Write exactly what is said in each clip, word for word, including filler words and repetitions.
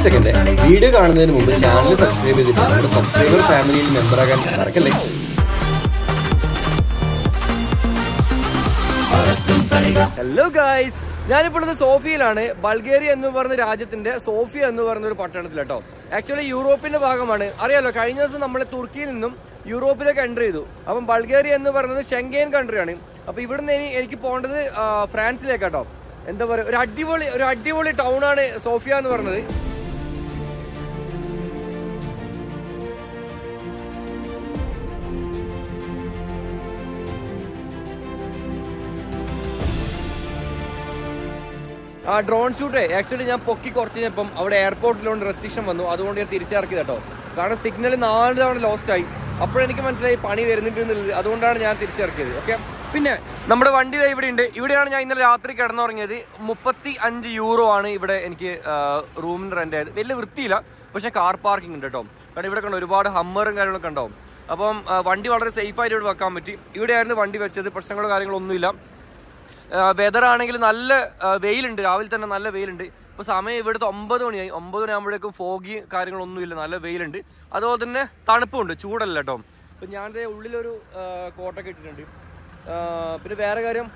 a second, video channel subscribe to the subscriber family member again. Hello guys, I am in Sofia, Bulgaria and Sofia and actually, Europe is a country. We are in Turkey and Europe is a country. Bulgaria is a Schengen country. So, here I am going to France. It is a town in Sofia. Uh, drone shoot actually I pokki korchu cheppam avade airport lone restriction vannu adonde I tirichakki thato kaana signal four thavana lost aayi appo enikku manasilai pani verunittunnu adondana njan tirichakkiyathu okay pinne nammade vandi da ivide unde ivideyaanu njan innale raatri kedannu orangiyathu thirty-five euro aanu ivide enikku room rent aayathu vella vrithiyilla pakshe car parking undu ട്ടോ കാരണം ഇവിടെ കണ്ടോ ഒരുപാട് ഹമ്മറും കാര്യങ്ങളൊക്കെ ഉണ്ടാവും അപ്പം വണ്ടി വളരെ സേഫ് ആയിട്ട് ഇവിടെ വെക്കാൻ പറ്റി ഇവിടെയായിരുന്നു വണ്ടി വെച്ചത് പ്രശ്നങ്ങളോ കാര്യങ്ങളോ ഒന്നുമില്ല Uh, weather ആണെങ്കിൽ നല്ല വെയിൽ ഉണ്ട് രാവിലെ തന്നെ നല്ല വെയിൽ ഉണ്ട് അപ്പോൾ സമയം ഇവിടെ nine മണിയായി nine മണിയാകുമ്പോഴേക്കും ഫോഗി കാര്യങ്ങളൊന്നും ഇല്ല നല്ല വെയിൽ ഉണ്ട് അതുപോലെ തന്നെ തണുപ്പുണ്ട് ചൂടല്ല ട്ടോ അപ്പോൾ ഞാൻ ദേ ഉള്ളിൽ ഒരു കോട്ടൊക്കെ ഇട്ടിട്ടുണ്ട് പിന്നെ വേറെ കാര്യം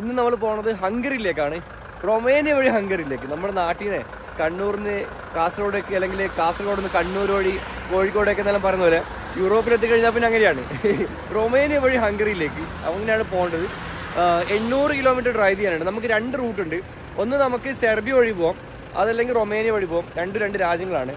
ഇന്ന് നമ്മൾ പോണത് ഹംഗറിയിലേക്കാണ് റൊമേനിയ വഴി ഹംഗറിയിലേക്ക് നമ്മുടെ നാട്ടിനെ കണ്ണൂരിനെ കാസർഗോഡേക്ക് അല്ലെങ്കിൽ കാസർഗോഡ് നിന്ന് കണ്ണൂർ വഴി കോഴിക്കോടേക്ക് എന്നെല്ലാം പറയുന്ന പോലെ യൂറോപ്പിൽ എത്തി കഴിഞ്ഞാൽ പിന്നെ അങ്ങനെയാണ് റൊമേനിയ വഴി ഹംഗറിയിലേക്ക് അങ്ങനെയാണ് പോണ്ടത് eight hundred kilometer drive ചെയ്യാനുണ്ട് നമുക്ക് രണ്ട് റൂട്ട് ഉണ്ട് ഒന്ന് നമുക്ക് സെർബിയ വഴി പോവാം അതല്ലെങ്കിൽ റൊമേനിയ വഴി പോവാം രണ്ട് രണ്ട് രാജ്യങ്ങളാണ്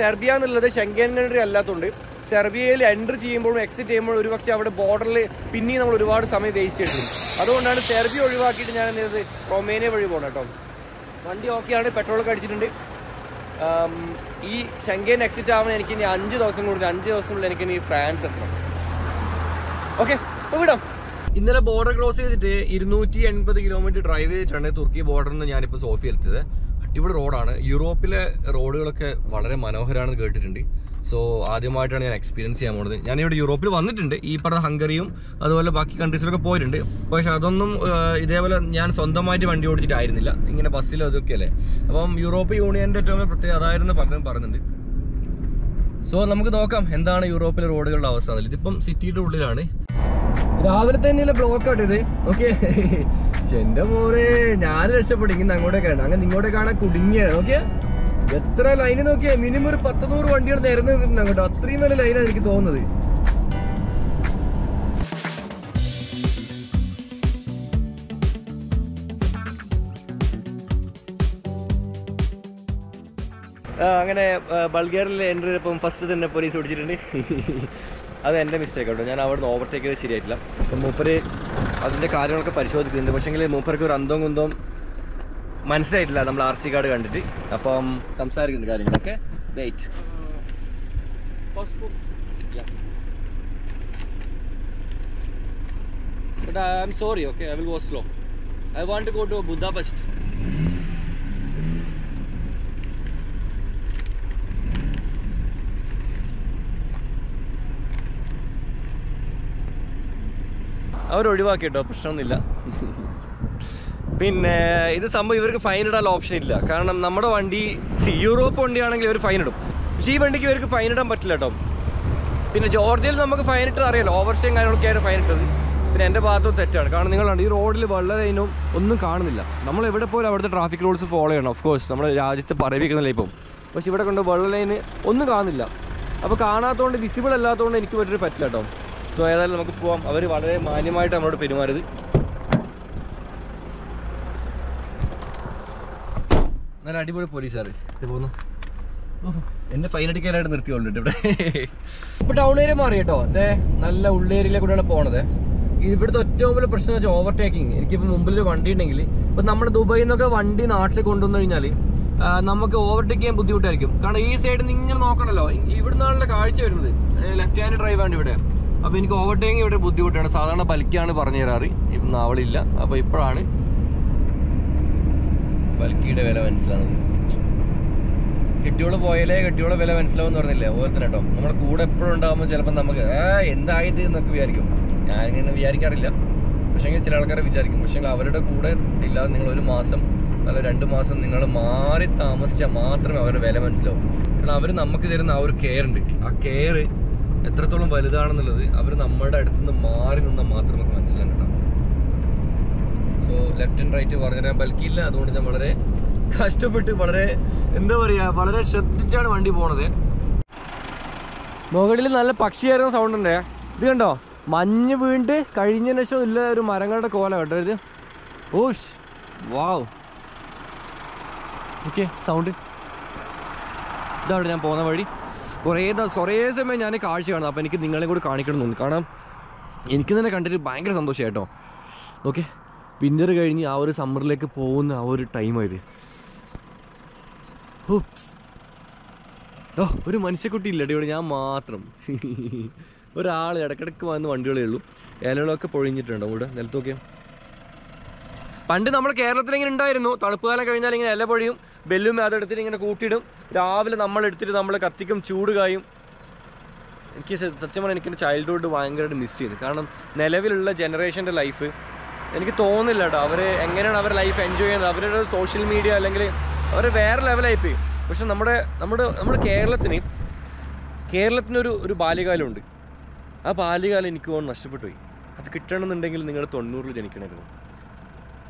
സെർബിയ എന്നുള്ളത് ഷെങ്കൻ കൺട്രി അല്ലാത്തതുകൊണ്ട് സെർബിയയിൽ എൻ്റർ ചെയ്യുമ്പോഴും എക്സിറ്റ് ചെയ്യുമ്പോഴും ഒരുപക്ഷെ അവിടെ ബോർഡറിൽ പിന്നെയും നമ്മൾ ഒരുപാട് സമയം വേസ്റ്റ് ചെയ്തിട്ടുണ്ട് അതുകൊണ്ടാണ് സെർബിയ ഒഴിവാക്കിയിട്ട് ഞാൻ എന്ത് റൊമേനിയ വഴി പോകണം കേട്ടോ വണ്ടി ഓക്കെയാണ് പെട്രോളൊക്കെ അടിച്ചിട്ടുണ്ട് ഈ ഷെങ്കൻ എക്സിറ്റ് ആവാൻ എനിക്ക് ഇനി അഞ്ച് ദിവസം കൂടി അഞ്ച് ദിവസത്തിനുള്ളിൽ എനിക്ക് ഇനി ഫ്രാൻസ് എത്തണം ഓക്കെ വിടാം ഇന്നലെ ബോർഡർ ക്രോസ് ചെയ്തിട്ട് two eighty kilometer ഡ്രൈവ് ചെയ്തിട്ടാണ് തുർക്കി ബോർഡറിൽ നിന്ന് ഞാനിപ്പോൾ സോഫിയ എത്തിയത് അടിപൊളി റോഡാണ് യൂറോപ്പിലെ റോഡുകളൊക്കെ വളരെ മനോഹരമാണെന്ന് കേട്ടിട്ടുണ്ട് സോ ആദ്യമായിട്ടാണ് ഞാൻ എക്സ്പീരിയൻസ് ചെയ്യാൻ പോകുന്നത് ഞാനിവിടെ യൂറോപ്പിൽ വന്നിട്ടുണ്ട് ഈ പറഞ്ഞ ഹംഗറിയും അതുപോലെ ബാക്കി കൺട്രീസിലൊക്കെ പോയിട്ടുണ്ട് പക്ഷെ അതൊന്നും ഇതേപോലെ ഞാൻ സ്വന്തമായിട്ട് വണ്ടി ഓടിച്ചിട്ടായിരുന്നില്ല ഇങ്ങനെ ബസ്സിലും അതൊക്കെ അല്ലേ അപ്പം യൂറോപ്യൻ യൂണിയൻ്റെ ഏറ്റവും പ്രത്യേകത അതായിരുന്നു പലരും പറയുന്നുണ്ട് സോ നമുക്ക് നോക്കാം എന്താണ് യൂറോപ്പിലെ റോഡുകളുടെ അവസ്ഥ ഇതിപ്പം സിറ്റിയുടെ ഉള്ളിലാണ് രാവിലെ തന്നെ ബ്ലോക്ക് ആട്ടിയത് ഓക്കെ എന്റെ മോനെ ഞാൻ രക്ഷപ്പെടും അങ്ങോട്ടേക്ക് അങ്ങനെ ഇങ്ങോട്ടേക്ക് കാണാൻ കുടുങ്ങിയാണ് ഓക്കെ എത്ര ലൈന് നോക്കിയാൽ മിനിമം ഒരു പത്ത് നൂറ് വണ്ടികൾ നേരം നിന്നിട്ടുണ്ട് അങ്ങോട്ട് അത്രയും നല്ല ലൈനാണ് എനിക്ക് തോന്നുന്നത് അങ്ങനെ ബൾഗേറിയയിൽ എൻ്റർ ചെയ്തപ്പം ഫസ്റ്റ് തന്നെ പോലീസ് ഓടിച്ചിട്ടുണ്ട് അത് എൻ്റെ മിസ്റ്റേക്ക് കേട്ടോ ഞാൻ അവിടെ നിന്ന് ഓവർടേക്ക് ചെയ്ത് ശരിയായിട്ടില്ല അപ്പം മൂപ്പര് അതിൻ്റെ കാര്യങ്ങളൊക്കെ പരിശോധിക്കുന്നുണ്ട് പക്ഷേങ്കിൽ മൂപ്പർക്ക് ഒരു അന്തവും കുന്തവും മനസ്സിലായിട്ടില്ല നമ്മൾ ആർ സി കാർഡ് കണ്ടിട്ട് അപ്പം സംസാരിക്കുന്നുണ്ട് കാര്യങ്ങളൊക്കെ wait but I am sorry okay I will go slow I want to go to Budapest അവർ ഒഴിവാക്കി കേട്ടോ പ്രശ്നമൊന്നുമില്ല പിന്നെ ഇത് സംഭവം ഇവർക്ക് ഫൈൻ ഇടാൻ ഓപ്ഷൻ ഇല്ല കാരണം നമ്മുടെ വണ്ടി യൂറോപ്പ് വണ്ടിയാണെങ്കിൽ ഇവർ ഫൈൻ ഇടും പക്ഷേ ഈ വണ്ടിക്ക് ഇവർക്ക് ഫൈൻ ഇടാൻ പറ്റില്ല കേട്ടോ പിന്നെ ജോർജിയയിൽ നമുക്ക് ഫൈൻ ഇട്ടത് അറിയാലോ ഓവർസ്റ്റേയും കാര്യങ്ങളൊക്കെയാണ് ഫൈൻ ഇട്ടത് പിന്നെ എൻ്റെ ഭാഗത്തും തെറ്റാണ് കാരണം നിങ്ങളുണ്ട് ഈ റോഡിൽ വളരെ ഇന്നും ഒന്നും കാണുന്നില്ല നമ്മൾ എവിടെ പോലും അവിടുത്തെ ട്രാഫിക് റൂൾസ് ഫോളോ ചെയ്യണം ഓഫ്കോഴ്സ് നമ്മുടെ രാജ്യത്ത് പറയിപ്പിക്കുന്നില്ല ഇപ്പം പക്ഷേ ഇവിടെ കൊണ്ട് വെള്ള ലൈന് ഒന്നും കാണുന്നില്ല അപ്പോൾ കാണാത്തതുകൊണ്ട് വിസിബിൾ അല്ലാത്തതുകൊണ്ട് എനിക്ക് പറ്റിയൊരു പറ്റില്ല കേട്ടോ സോ ഏതായാലും നമുക്ക് പോവാം അവർ വളരെ മാന്യമായിട്ട് നമ്മളോട് പെരുമാറിയത് നല്ല അടിപൊളി പോലീസാറ് ഇത് പോകുന്നു എന്നെ ഫൈൻ അടിക്കാനായിട്ട് നിർത്തിയോണ്ടിട്ട് ഇവിടെ ഇപ്പോൾ ടൗൺ ഏരിയ മാറി കേട്ടോ അതെ നല്ല ഉള്ളേരിയയിലെ കൂടെയാണ് പോണത് ഇവിടുത്തെ ഏറ്റവും വലിയ പ്രശ്നം വെച്ചാൽ ഓവർടേക്കിങ് എനിക്കിപ്പോൾ മുമ്പിൽ വണ്ടി ഉണ്ടെങ്കിൽ ഇപ്പം നമ്മുടെ ദുബായിൽ നിന്നൊക്കെ വണ്ടി നാട്ടിൽ കൊണ്ടുവന്നു കഴിഞ്ഞാൽ നമുക്ക് ഓവർടേക്ക് ചെയ്യാൻ ബുദ്ധിമുട്ടായിരിക്കും കാരണം ഈ സൈഡിൽ നിന്ന് ഇങ്ങനെ നോക്കണമല്ലോ ഇവിടുന്നാണല്ലോ കാഴ്ച വരുന്നത് ലെഫ്റ്റ് ഹാൻഡ് ഡ്രൈവ് ആണ് ഇവിടെ അപ്പോൾ എനിക്ക് ഓവർടേക്കിങ് ഇവിടെ ബുദ്ധിമുട്ടാണ് സാധാരണ ബൽക്കിയാണ് പറഞ്ഞു തരാറ് ഇപ്പം അവളില്ല അപ്പോൾ ഇപ്പോഴാണ് ബൽക്കിയുടെ വില മനസ്സിലാവുന്നത് കെട്ടിയോള് പോയാലേ കെട്ടിയോളെ വില മനസ്സിലാവുമെന്ന് പറഞ്ഞില്ലേ അതുപോലെ തന്നെ കേട്ടോ നമ്മുടെ കൂടെ എപ്പോഴും ഉണ്ടാകുമ്പോൾ ചിലപ്പോൾ നമുക്ക് എന്തായത് എന്നൊക്കെ വിചാരിക്കും ഞാനിങ്ങനെ വിചാരിക്കാറില്ല പക്ഷേങ്കിൽ ചില ആൾക്കാരെ വിചാരിക്കും പക്ഷേങ്കിൽ അവരുടെ കൂടെ ഇല്ലാതെ നിങ്ങളൊരു മാസം So left and right sound. Many winter, Karinjan is a little Maranga caller. Oosh, wow. Okay, sound. Don't jump on already. Korea, the Sorays, and Manic Archie and up and getting a good carnival Munkana. In Kinan country bankers on the shadow. Okay, Pinder guiding our summer like a pone, our time. Oops. Oh, very much could deal matram. But all that I one wonderful. All that pouring it under. What? That's okay. Pande, our Kerala thing is different. No, Tharupala kind of thing is all about you. Bellum, that other thing is cooked. It. Raavil, our that thing, our Kattikam chewed guy. Because such childhood was missing. Because Nelleville generation life. I think tone is not. Our life enjoying. Our social media. Our where level life. But our our Kerala thing. Kerala thing is a Bali guy. I am going to go to the house. I am going to go to the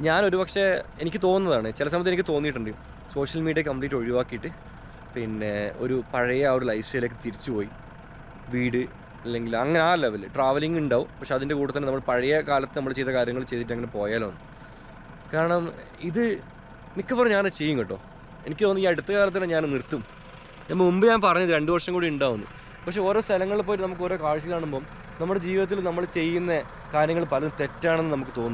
house. I am going to go to the house. Social media complete. I am going to go to the lifestyle. I am going to traveling. I am going to go to the house. I am going to But one selling a point, we have a car. We have a Geo, we have a chain, we have a car.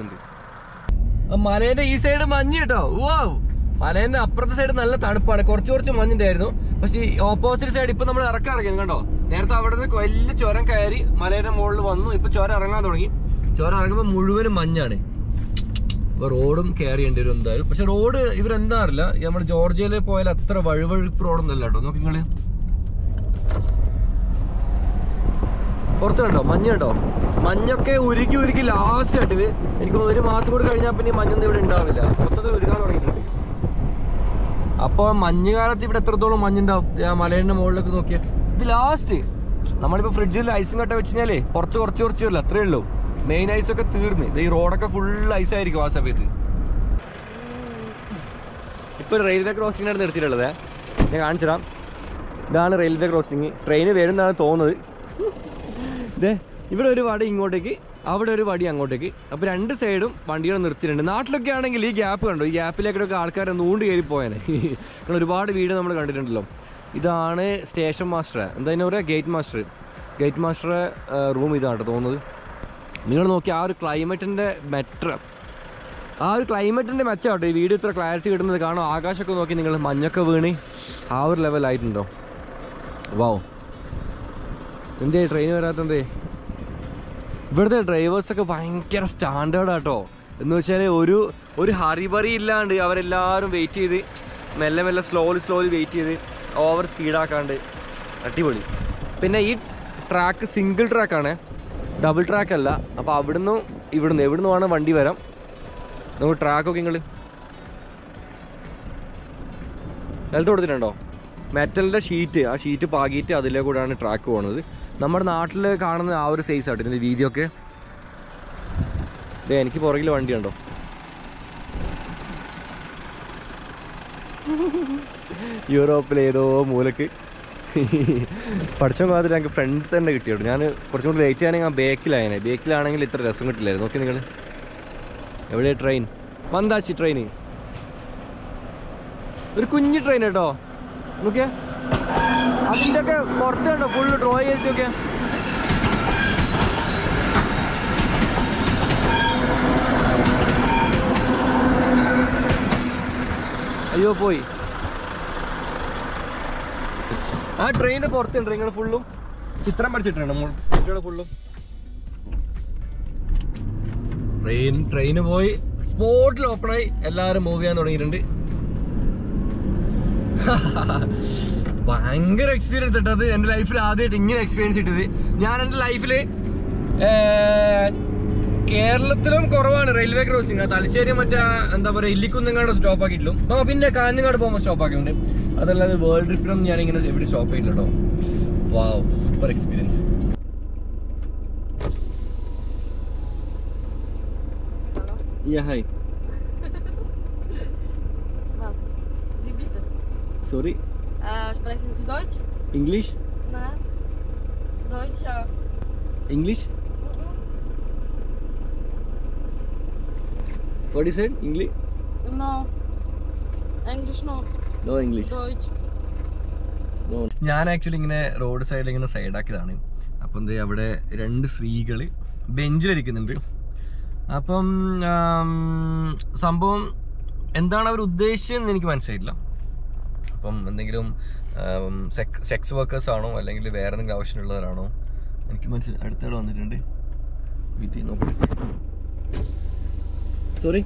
Malay is a manjito. Wow! Malay is a upper side of the Tanapa, or church of Manjito. But the opposite side is a car. Nertha is a coil, Choran Kairi, Malay is a mold one, Choranagori, Choranga Mudu and Manjani. But Odom carry and Dirundal. But the road is even Darla, Yamar Georgia Poil at the Vival Prod on the Ladon. Orthodo, Manjado, Manjake, Uriki, Uriki, last at it. It goes very much good. Carrying up any Manjan, they would end up with that. Upon Manjara, the Petrodolo Manjanda, the Malayan Molda Kunoke. The last day, Namada fragile icing at Vichinelli, Porto or Churchilla, Trillo, main ice of a Thurni. They rode a full ice I was a bit. Put railway crossing at the theatre there. The Anjara, down a railway crossing, train away in the tone. There, even everybody in Goteki, out everybody in Goteki, a brand side of Pandir and Nurthin, not looking at a league gap and a gap like a carcar and wound air point. Reward video number continental. Idane station master, and then a gate master. Gate master room is under the owner. Miranoki, our climate and the metro. Our climate and the match out, we did the clarity in the Gano Akashakoki and Manjaka Vuni, our level light. Wow. They train rather than they. But the drivers are banker standard at all. No chale Uru, Uri Haribari land, our alarm weighty, Melamella slowly, slowly weighty, over speed. I can't. When I eat track, single track on a double track, Allah, a pavadano, even never know on a Monday verum. No track of England. I'll throw it in a metal sheet, a sheet of Pagita, the Lego on a track one. Number Nartle can an hour says out in the video, okay? Then keep orgil and dendo. Euro played over Mulaki. Perchum like a friend and negative. Perchum later a bake line, a bake line, a little restaurant. Okay, every train. Pandachi training. We couldn't train at all. Look at that mortar, a full dry. Ayo, boy. I trained a portal and ring a full look. It's a much train. Train, train a boy. Sport lop, right? L R movie and oriented. Banger experience at the end life, rather than experience it. Yan and life lay കേരളത്തിലും കുറവാണ് railway crossing. Thalassery മറ്റേ എന്താ പറയുക ഇല്ലിക്കുന്നങ്ങാണ്ട് stop ആക്കിയിട്ടുള്ളൂ. അപ്പോൾ പിന്നെ കാഞ്ഞങ്ങാട് പോകുമ്പോൾ stop ആക്കിയിട്ടുണ്ട്. അതല്ലാതെ വേൾഡ് ട്രിപ്പിലും ഞാനിങ്ങനെ എവിടെ സ്റ്റോപ്പ് ചെയ്തിട്ടുണ്ടോ. Wow, super experience. Yeah, hi. Was? Wie bitte? Sorry. Uh, sprechen Sie Deutsch? Englisch? Nein. Deutsch, ja. Englisch? Mm-mm. What is it? English? No. English no. No English. Deutsch. No. ഞാൻ actually ഇങ്ങനെ road സൈഡിൽ ഇങ്ങനെ സൈഡാക്കിയതാണ്. അപ്പം എന്താ അവിടെ രണ്ട് സ്ത്രീകൾ ബെഞ്ചിലിരിക്കുന്നുണ്ട്. അപ്പം സംഭവം എന്താണ് അവർ ഉദ്ദേശിച്ചതെന്ന് എനിക്ക് മനസ്സിലായില്ല. അപ്പം എന്തെങ്കിലും സെക്സ് വർക്കേഴ്സ് ആണോ അല്ലെങ്കിൽ വേറെ എന്തെങ്കിലും ആവശ്യമുള്ളവരാണോ എനിക്ക് മനസ്സിലായി. അടുത്തവിടെ വന്നിട്ടുണ്ട്. വീട്ടിൽ നോക്കി. Sorry.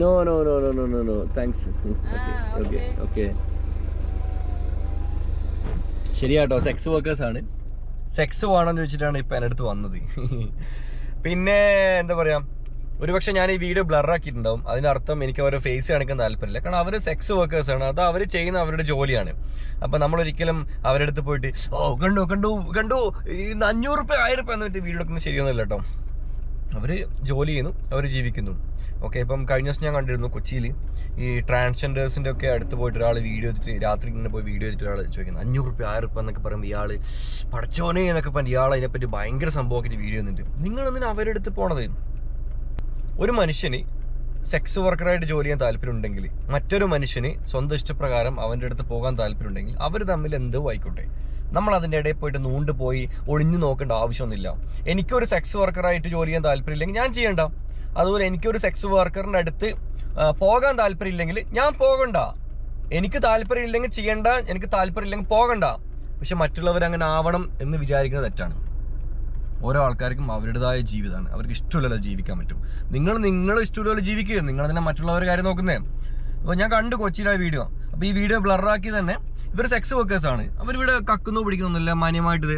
No no no no no no no thanks. Okay okay ശരിയാട്ടോ, സെക്സ് വർക്കേഴ്സ് ആണ്. സെക്സ് വേണമെന്ന് ചോദിച്ചിട്ടാണ് ഇപ്പം എൻ്റെ അടുത്ത് വന്നത്. പിന്നെ എന്താ പറയുക, ഒരുപക്ഷെ ഞാൻ ഈ വീഡിയോ ബ്ലറാക്കിയിട്ടുണ്ടാവും. അതിനർത്ഥം എനിക്ക് അവരെ ഫേസ് കാണിക്കാൻ താല്പര്യമില്ല. കാരണം അവർ സെക്സ് വർക്കേഴ്സാണ്. അത് അവർ ചെയ്യുന്ന അവരുടെ ജോലിയാണ്. അപ്പം നമ്മളൊരിക്കലും അവരുടെ അടുത്ത് പോയിട്ട് ഓ കണ്ടു കണ്ടു കണ്ടു അഞ്ഞൂറ് രൂപ ആയിരം രൂപ എന്ന് പറഞ്ഞിട്ട് വീഡിയോ എടുക്കുന്നത് ശരിയൊന്നുമില്ല കേട്ടോ. അവർ ജോലി ചെയ്യുന്നു, അവർ ജീവിക്കുന്നു. ഓക്കെ, ഇപ്പം കഴിഞ്ഞ ദിവസം ഞാൻ കണ്ടിരുന്നു കൊച്ചിയിൽ ഈ ട്രാൻസ്ജെൻഡേഴ്സിൻ്റെ ഒക്കെ അടുത്ത് പോയിട്ട് ഒരാൾ വീഡിയോ എടുത്തിട്ട് രാത്രി ഇങ്ങനെ പോയി വീഡിയോ എടുത്തിട്ട് ഒരാൾ ചോദിക്കുന്നത് അഞ്ഞൂറ് രൂപ ആയിരം രൂപ എന്നൊക്കെ പറയുമ്പോൾ ഇയാൾ പടച്ചോനെ എന്നൊക്കെ പറഞ്ഞ് ഇയാൾ അതിനെപ്പറ്റി ഭയങ്കര സംഭവമാക്കിയിട്ട് വീഡിയോ എന്നിട്ട് നിങ്ങളെന്തിനാണ് അവരുടെ അടുത്ത് പോണത്? ഒരു മനുഷ്യന് സെക്സ് വർക്കറായിട്ട് ജോലി ചെയ്യാൻ താല്പര്യമുണ്ടെങ്കിൽ മറ്റൊരു മനുഷ്യന് സ്വന്തം ഇഷ്ടപ്രകാരം അവൻ്റെ അടുത്ത് പോകാൻ താല്പര്യമുണ്ടെങ്കിൽ അവർ തമ്മിൽ എന്തോ ആയിക്കോട്ടെ. നമ്മൾ അതിൻ്റെ ഇടയിൽ പോയിട്ട് നൂണ്ട് പോയി ഒളിഞ്ഞു നോക്കേണ്ട ആവശ്യമൊന്നുമില്ല. എനിക്കൊരു സെക്സ് വർക്കറായിട്ട് ജോലി ചെയ്യാൻ താല്പര്യമില്ലെങ്കിൽ ഞാൻ ചെയ്യണ്ട. അതുപോലെ എനിക്കൊരു സെക്സ് വർക്കറിൻ്റെ അടുത്ത് പോകാൻ താല്പര്യമില്ലെങ്കിൽ ഞാൻ പോകണ്ട. എനിക്ക് താല്പര്യമില്ലെങ്കിൽ ചെയ്യണ്ട, എനിക്ക് താല്പര്യമില്ലെങ്കിൽ പോകണ്ട. പക്ഷെ മറ്റുള്ളവർ അങ്ങനെ ആവണം എന്ന് വിചാരിക്കുന്നത് തെറ്റാണ്. ഓരോ ആൾക്കാർക്കും അവരുടേതായ ജീവിതമാണ്. അവർക്ക് ഇഷ്ടമുള്ളല്ലോ ജീവിക്കാൻ പറ്റും. നിങ്ങൾ നിങ്ങൾ ഇഷ്ടമുള്ളല്ലോ ജീവിക്കുക. നിങ്ങളതിനെ മറ്റുള്ളവർ കാര്യം നോക്കുന്നേ. അപ്പോൾ ഞാൻ കണ്ടു കൊച്ചിയിലെ വീഡിയോ. അപ്പോൾ ഈ വീഡിയോ ബ്ലറാക്കി തന്നെ ഇവർ സെക്സ് വർക്കേഴ്സാണ്. അവരിവിടെ കക്കുന്നു പിടിക്കുന്നൊന്നുമില്ല. മാന്യമായിട്ട്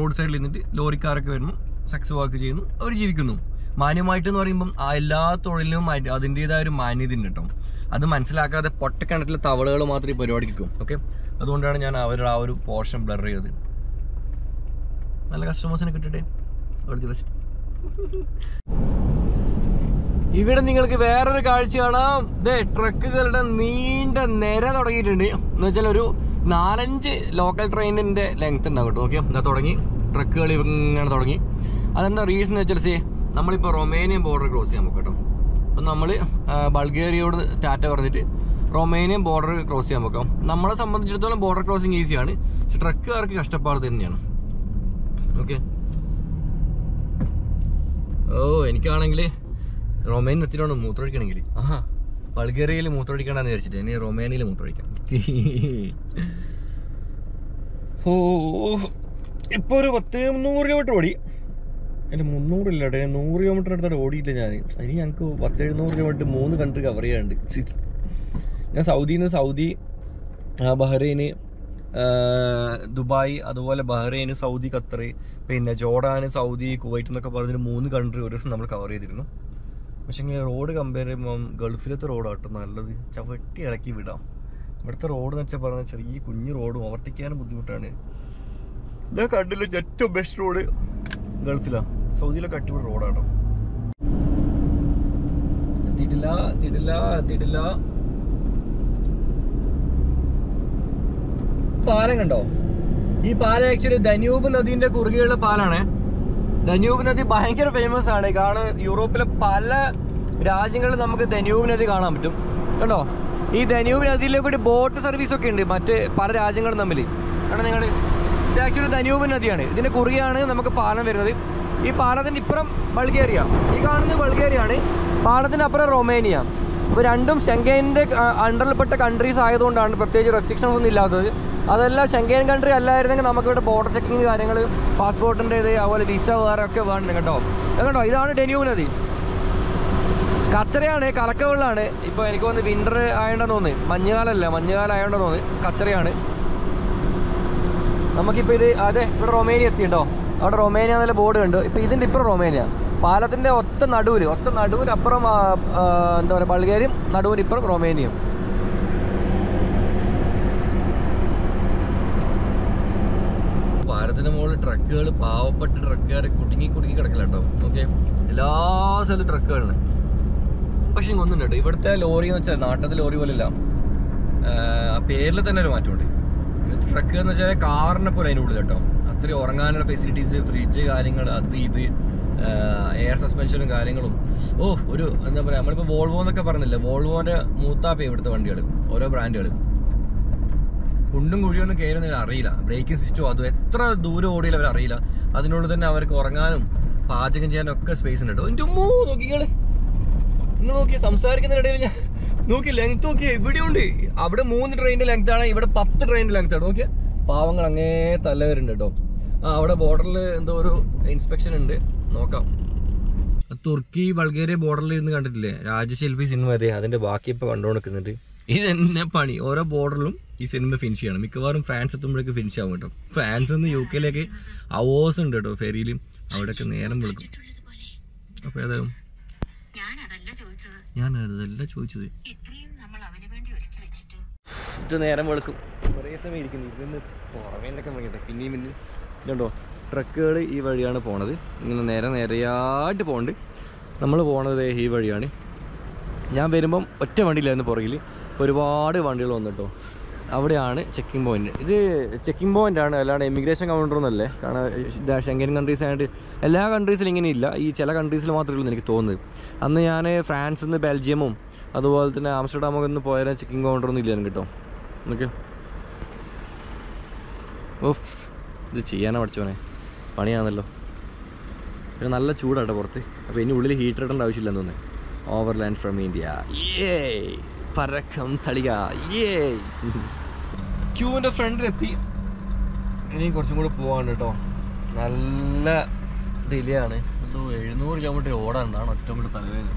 റോഡ് സൈഡിൽ നിന്നിട്ട് ലോറിക്കാരൊക്കെ വരുന്നു, സെക്സ് വർക്ക് ചെയ്യുന്നു, അവർ ജീവിക്കുന്നു. മാന്യമായിട്ട് എന്ന് പറയുമ്പം എല്ലാ തൊഴിലിനും അതിൻ്റേതായ ഒരു മാന്യത ഉണ്ട് കേട്ടോ. അത് മനസ്സിലാക്കാതെ പൊട്ടക്കിണറ്റിലെ തവളകൾ മാത്രമേ ഈ പരിപാടിക്കും. ഓക്കെ, അതുകൊണ്ടാണ് ഞാൻ അവരുടെ ആ ഒരു പോർഷൻ ബ്ലർ ചെയ്തത്. നല്ല കസ്റ്റമേഴ്സിനെ കിട്ടട്ടെ. ഇവിടെ നിങ്ങൾക്ക് വേറൊരു കാഴ്ച കാണാം. ഇത് ട്രക്കുകളുടെ നീണ്ട നിര തുടങ്ങിയിട്ടുണ്ട്. എന്ന് വെച്ചാൽ ഒരു നാലഞ്ച് ലോക്കൽ ട്രെയിനിൻ്റെ ലെങ്ത് ഉണ്ടാകും കേട്ടോ. ഓക്കെ, അത് തുടങ്ങി ട്രക്കുകൾ ഇങ്ങനെ തുടങ്ങി. അതെന്താ റീസൺ എന്ന് വെച്ചാൽ സേ നമ്മളിപ്പോൾ റൊമേനിയൻ ബോർഡർ ക്രോസ് ചെയ്യാൻ പോകും കേട്ടോ. അപ്പം നമ്മൾ ബൾഗേറിയയോട് ടാറ്റ പറഞ്ഞിട്ട് റൊമേനിയൻ ബോർഡർ ക്രോസ് ചെയ്യാൻ പോക്കാം. നമ്മളെ സംബന്ധിച്ചിടത്തോളം ബോർഡർ ക്രോസിങ് ഈസിയാണ്. പക്ഷെ ട്രക്കുകാർക്ക് കഷ്ടപ്പാട് തന്നെയാണ്. ഓക്കെ, ഓ എനിക്കാണെങ്കിൽ റൊമേനിയൻ എത്തിയിട്ടാണ് മൂത്രമൊഴിക്കണമെങ്കിൽ. ആ ബൾഗേറിയയിൽ മൂത്രമൊഴിക്കണമെന്ന് വിചാരിച്ചിട്ട് ഇനി റൊമേനിയയിൽ മൂത്രമൊഴിക്കാം. ഓ ഇപ്പോൾ ഒരു പത്ത് മുന്നൂറ് കിലോമീറ്റർ ഓടി. എൻ്റെ മുന്നൂറില്ല കേട്ടോ, നൂറ് കിലോമീറ്റർ അടുത്തോടെ ഓടിയിട്ടില്ല ഞാൻ. അതിന് ഞങ്ങൾക്ക് പത്ത് എഴുന്നൂറ് കിലോമീറ്റർ മൂന്ന് കൺട്രി കവർ ചെയ്യാറുണ്ട്. ഞാൻ സൗദിയിൽ നിന്ന് സൗദി, ബഹ്റൈന്, ദുബായ്, അതുപോലെ ബഹ്റൈന്, സൗദി, ഖത്തർ, പിന്നെ ജോർഡാൻ, സൗദി, കുവൈറ്റ് എന്നൊക്കെ പറഞ്ഞിട്ട് മൂന്ന് കൺട്രി ഒരു ദിവസം നമ്മൾ കവർ ചെയ്തിരുന്നു. പക്ഷേ റോഡ് കമ്പയർ ചെയ്യുമ്പം ഗൾഫിലത്തെ റോഡാട്ടോ നല്ലത്. ചവിട്ടി ഇളക്കി വിടാം. ഇവിടുത്തെ റോഡ് എന്ന് വെച്ചാൽ പറഞ്ഞാൽ ചെറിയ കുഞ്ഞു റോഡും ഓവർടേക്കാനും ബുദ്ധിമുട്ടാണ്. ഞാൻ കണ്ടില്ല ഏറ്റവും ബെസ്റ്റ് റോഡ് ഗൾഫിലാണ്. സൗദിയിലൊക്കെ അടിപൊളി റോഡാണോ. എത്തിയിട്ടില്ല എത്തിയിട്ടില്ല എത്തിയിട്ടില്ല പാലം കണ്ടോ. ഈ പാലം ആക്ച്വലി ദന്യൂബ് നദീന്റെ കുറുകെയുള്ള പാലാണ്. ദന്യൂബ് നദി ഭയങ്കര ഫേമസ് ആണ്. കാരണം യൂറോപ്പിലെ പല രാജ്യങ്ങളിൽ നമുക്ക് ദന്യൂബ് നദി കാണാൻ പറ്റും കേട്ടോ. ഈ ദന്യൂബ് നദിയിലെ കൂടി ബോട്ട് സർവീസ് ഒക്കെ ഉണ്ട് മറ്റ് പല രാജ്യങ്ങളും തമ്മിൽ. കാരണം നിങ്ങൾ ഇത് ആക്ച്വലി ദന്യൂബ് നദിയാണ്. ഇതിന്റെ കുറുകെയാണ് നമുക്ക് പാലം വരുന്നത്. ഈ പാലത്തിന്റെ ഇപ്പുറം ബൾഗേറിയ, ഈ കാണുന്നത് ബൾഗേറിയാണ്. പാലത്തിന്റെ അപ്പുറം റൊമേനിയ. അപ്പോൾ രണ്ടും ഷെങ്കേൻ്റെ അണ്ടറിൽപ്പെട്ട കൺട്രീസ് ആയതുകൊണ്ടാണ് പ്രത്യേകിച്ച് റെസ്ട്രിക്ഷൻസ് ഒന്നും ഇല്ലാത്തത്. അതല്ല ഷെങ്കേൻ കൺട്രി അല്ലായിരുന്നെങ്കിൽ നമുക്കിവിടെ ബോർഡർ ചെക്കിങ് കാര്യങ്ങൾ, പാസ്പോർട്ടിൻ്റെ ഇത്, അതുപോലെ വിസ വേറെ ഒക്കെ വേണം കേട്ടോ. കേട്ടോ ഇതാണ് ഡെന്യൂബ് നദി. കച്ചറയാണ്, കലക്കവെള്ളമാണ്. ഇപ്പോൾ എനിക്ക് തോന്നുന്നു വിൻ്റർ ആയതുകൊണ്ടെന്ന് തോന്നുന്നു, മഞ്ഞുകാലമല്ല, മഞ്ഞുകാലം ആയതുകൊണ്ടെന്ന് തോന്നുന്നു. കച്ചറയാണ് നമുക്കിപ്പോൾ ഇത്. അതെ, ഇവിടെ റൊമേനിയ എത്തിയുണ്ടോ. അവിടെ റൊമേനിയ എന്നുള്ള ബോർഡ് കണ്ടു. ഇപ്പോൾ ഇതിൻ്റെ ഇപ്പം റൊമേനിയ പാലത്തിൻ്റെ ഒത്ത നടുവിൽ ഒത്ത നടുവിനപ്പുറം എന്താ പറയുക ബൾഗേറിയയും നടുവിനിപ്പുറം റൊമേനിയയും. പാലത്തിൻ്റെ മുകളിൽ ട്രക്കുകൾ, പാവപ്പെട്ട ട്രക്കുകാർ കുടുങ്ങി കുടുങ്ങി കിടക്കില്ല കേട്ടോ. ഓക്കെ, എല്ലാ സ്ഥലത്തും ട്രക്കുകളുണ്ട്. പക്ഷേ ഇങ്ങനെ ഒന്നും കേട്ടോ, ഇവിടുത്തെ ലോറി എന്ന് വെച്ചാൽ നാട്ടിലത്തെ ലോറി പോലെയല്ല. പേരിൽ തന്നെ ഒരു മാറ്റമുണ്ട്. ട്രക്ക് എന്ന് വെച്ചാൽ കാറിനെ പോലെ അതിൻ്റെ ഉള്ളിൽ കേട്ടോ. അത്രയും ഉറങ്ങാനുള്ള ഫെസിലിറ്റീസ്, ഫ്രിഡ്ജ്, കാര്യങ്ങൾ, അത് ഇത്, എയർ സസ്പെൻഷനും കാര്യങ്ങളും. ഓ ഒരു എന്താ പറയുക, നമ്മളിപ്പോൾ വോൾവോ എന്നൊക്കെ പറഞ്ഞില്ലേ, വോൾവോൻ്റെ മൂത്താപ്പേ ഇവിടുത്തെ വണ്ടികൾ, ഓരോ ബ്രാൻഡുകൾ. കുണ്ടും കുഴിയൊന്നും കയറുന്നതിൽ അറിയില്ല. ബ്രേക്കിംഗ് സിസ്റ്റം അതും എത്ര ദൂരം ഓടിയാലും അവർ അറിയില്ല. അതിനുള്ളിൽ തന്നെ അവർക്ക് ഉറങ്ങാനും പാചകം ചെയ്യാനും ഒക്കെ സ്പേസ് ഉണ്ട് കേട്ടോ. എൻ്റെ ഉമ്മോ നോക്കിക്കളെ, ഇന്ന് നോക്കി സംസാരിക്കുന്നതിനിടയിൽ ഞാൻ നോക്കി ലെങ്ത് നോക്കി എവിടെയുണ്ട്. അവിടെ മൂന്ന് ട്രെയിനിൻ്റെ ലെങ്ത്താണ്, ഇവിടെ പത്ത് ട്രെയിനിൻ്റെ ലെങ്ത്താണ്. നോക്കിയ പാവങ്ങൾ അങ്ങേ തലവരുണ്ട് കേട്ടോ. ആ അവിടെ ബോർഡറിൽ എന്തോ ഒരു ഇൻസ്പെക്ഷൻ ഉണ്ട്, നോക്കാം. തുർക്കി ബൾഗേറിയ ബോർഡറിൽ ഇരുന്ന് കണ്ടിട്ടില്ലേ രാജശില്പി സിനിമ, അതെ അതിൻ്റെ ബാക്കി ഇപ്പോൾ കണ്ടുകൊണ്ടിരിക്കുന്നുണ്ട്. ഇതെന്നെ പണി, ഓരോ ബോർഡറിലും ഈ സിനിമ ഫിനിഷ് ചെയ്യണം. മിക്കവാറും ഫ്രാൻസ് എത്തുമ്പോഴേക്ക് ഫിനിഷ് ആവും കേട്ടോ. ഫ്രാൻസിൽ നിന്ന് യു കെയിലേക്ക് അവേഴ്സ് ഉണ്ട് കേട്ടോ ഫെറിയിലും. അവിടെയൊക്കെ നേരം വിളിക്കും. അപ്പോൾ ഏതായാലും ഞാൻ അതല്ല ചോദിച്ചത്, ഇത് നേരം വെളുക്കും കുറേ സമയം ഇരിക്കുന്നു. ഇതിന് പുറമേന്നൊക്കെ വിളിക്കട്ടെ. പിന്നെയും പിന്നെ ഇതുണ്ടോ ട്രക്കുകൾ ഈ വഴിയാണ് പോണത്. ഇങ്ങനെ നേരെ നേരെയായിട്ട് പോകണ്ട്. നമ്മൾ പോണത് ഈ വഴിയാണ്. ഞാൻ വരുമ്പം ഒറ്റ വണ്ടിയിലായിരുന്നു പുറകിൽ, ഒരുപാട് വണ്ടികൾ വന്നു കേട്ടോ. അവിടെയാണ് ചെക്കിംഗ് പോയിന്റ്. ഇത് ചെക്കിംഗ് പോയിന്റ് ആണ്, അല്ലാണ്ട് ഇമിഗ്രേഷൻ കൗണ്ടർ എന്നല്ലേ. കാരണം ഷെങ്കൻ കൺട്രീസ് ആയിട്ട് എല്ലാ കൺട്രീസിലും ഇങ്ങനെയില്ല, ഈ ചില കൺട്രീസിൽ മാത്രമേ ഉള്ളൂ എനിക്ക് തോന്നുന്നത്. അന്ന് ഞാൻ ഫ്രാൻസിൽ നിന്ന് ബെൽജിയമും അതുപോലെ തന്നെ ആംസ്റ്റർഡാമൊക്കെ ഒന്ന് പോയാൽ ചെക്കിംഗ് കൗണ്ടറൊന്നും ഇല്ല എനിക്ക് കേട്ടോ. എന്നൊക്കെ ഓ ഇത് ചെയ്യാനാ പഠിച്ചോനെ, പണിയാണല്ലോ. പിന്നെ നല്ല ചൂടാട്ടോ പുറത്ത്. അപ്പോൾ ഇനി ഉള്ളിൽ ഹീറ്റർ ഇടേണ്ട ആവശ്യമില്ലെന്ന് തോന്നുന്നത്. ഓവർലാൻഡ് ഫ്രം ഇന്ത്യ, ഏ പരക്കം തളിക, ഏ ക്യൂവിൻ്റെ ഫ്രണ്ടിലെത്തി. ഇനി കുറച്ചും കൂടെ പോകാണ്ട് കേട്ടോ, നല്ല ഡിലേ ആണ്. എന്തോ എഴുന്നൂറ് കിലോമീറ്റർ ഓടാനുണ്ടാണ് ഒറ്റ കൂടെ തലവേദന.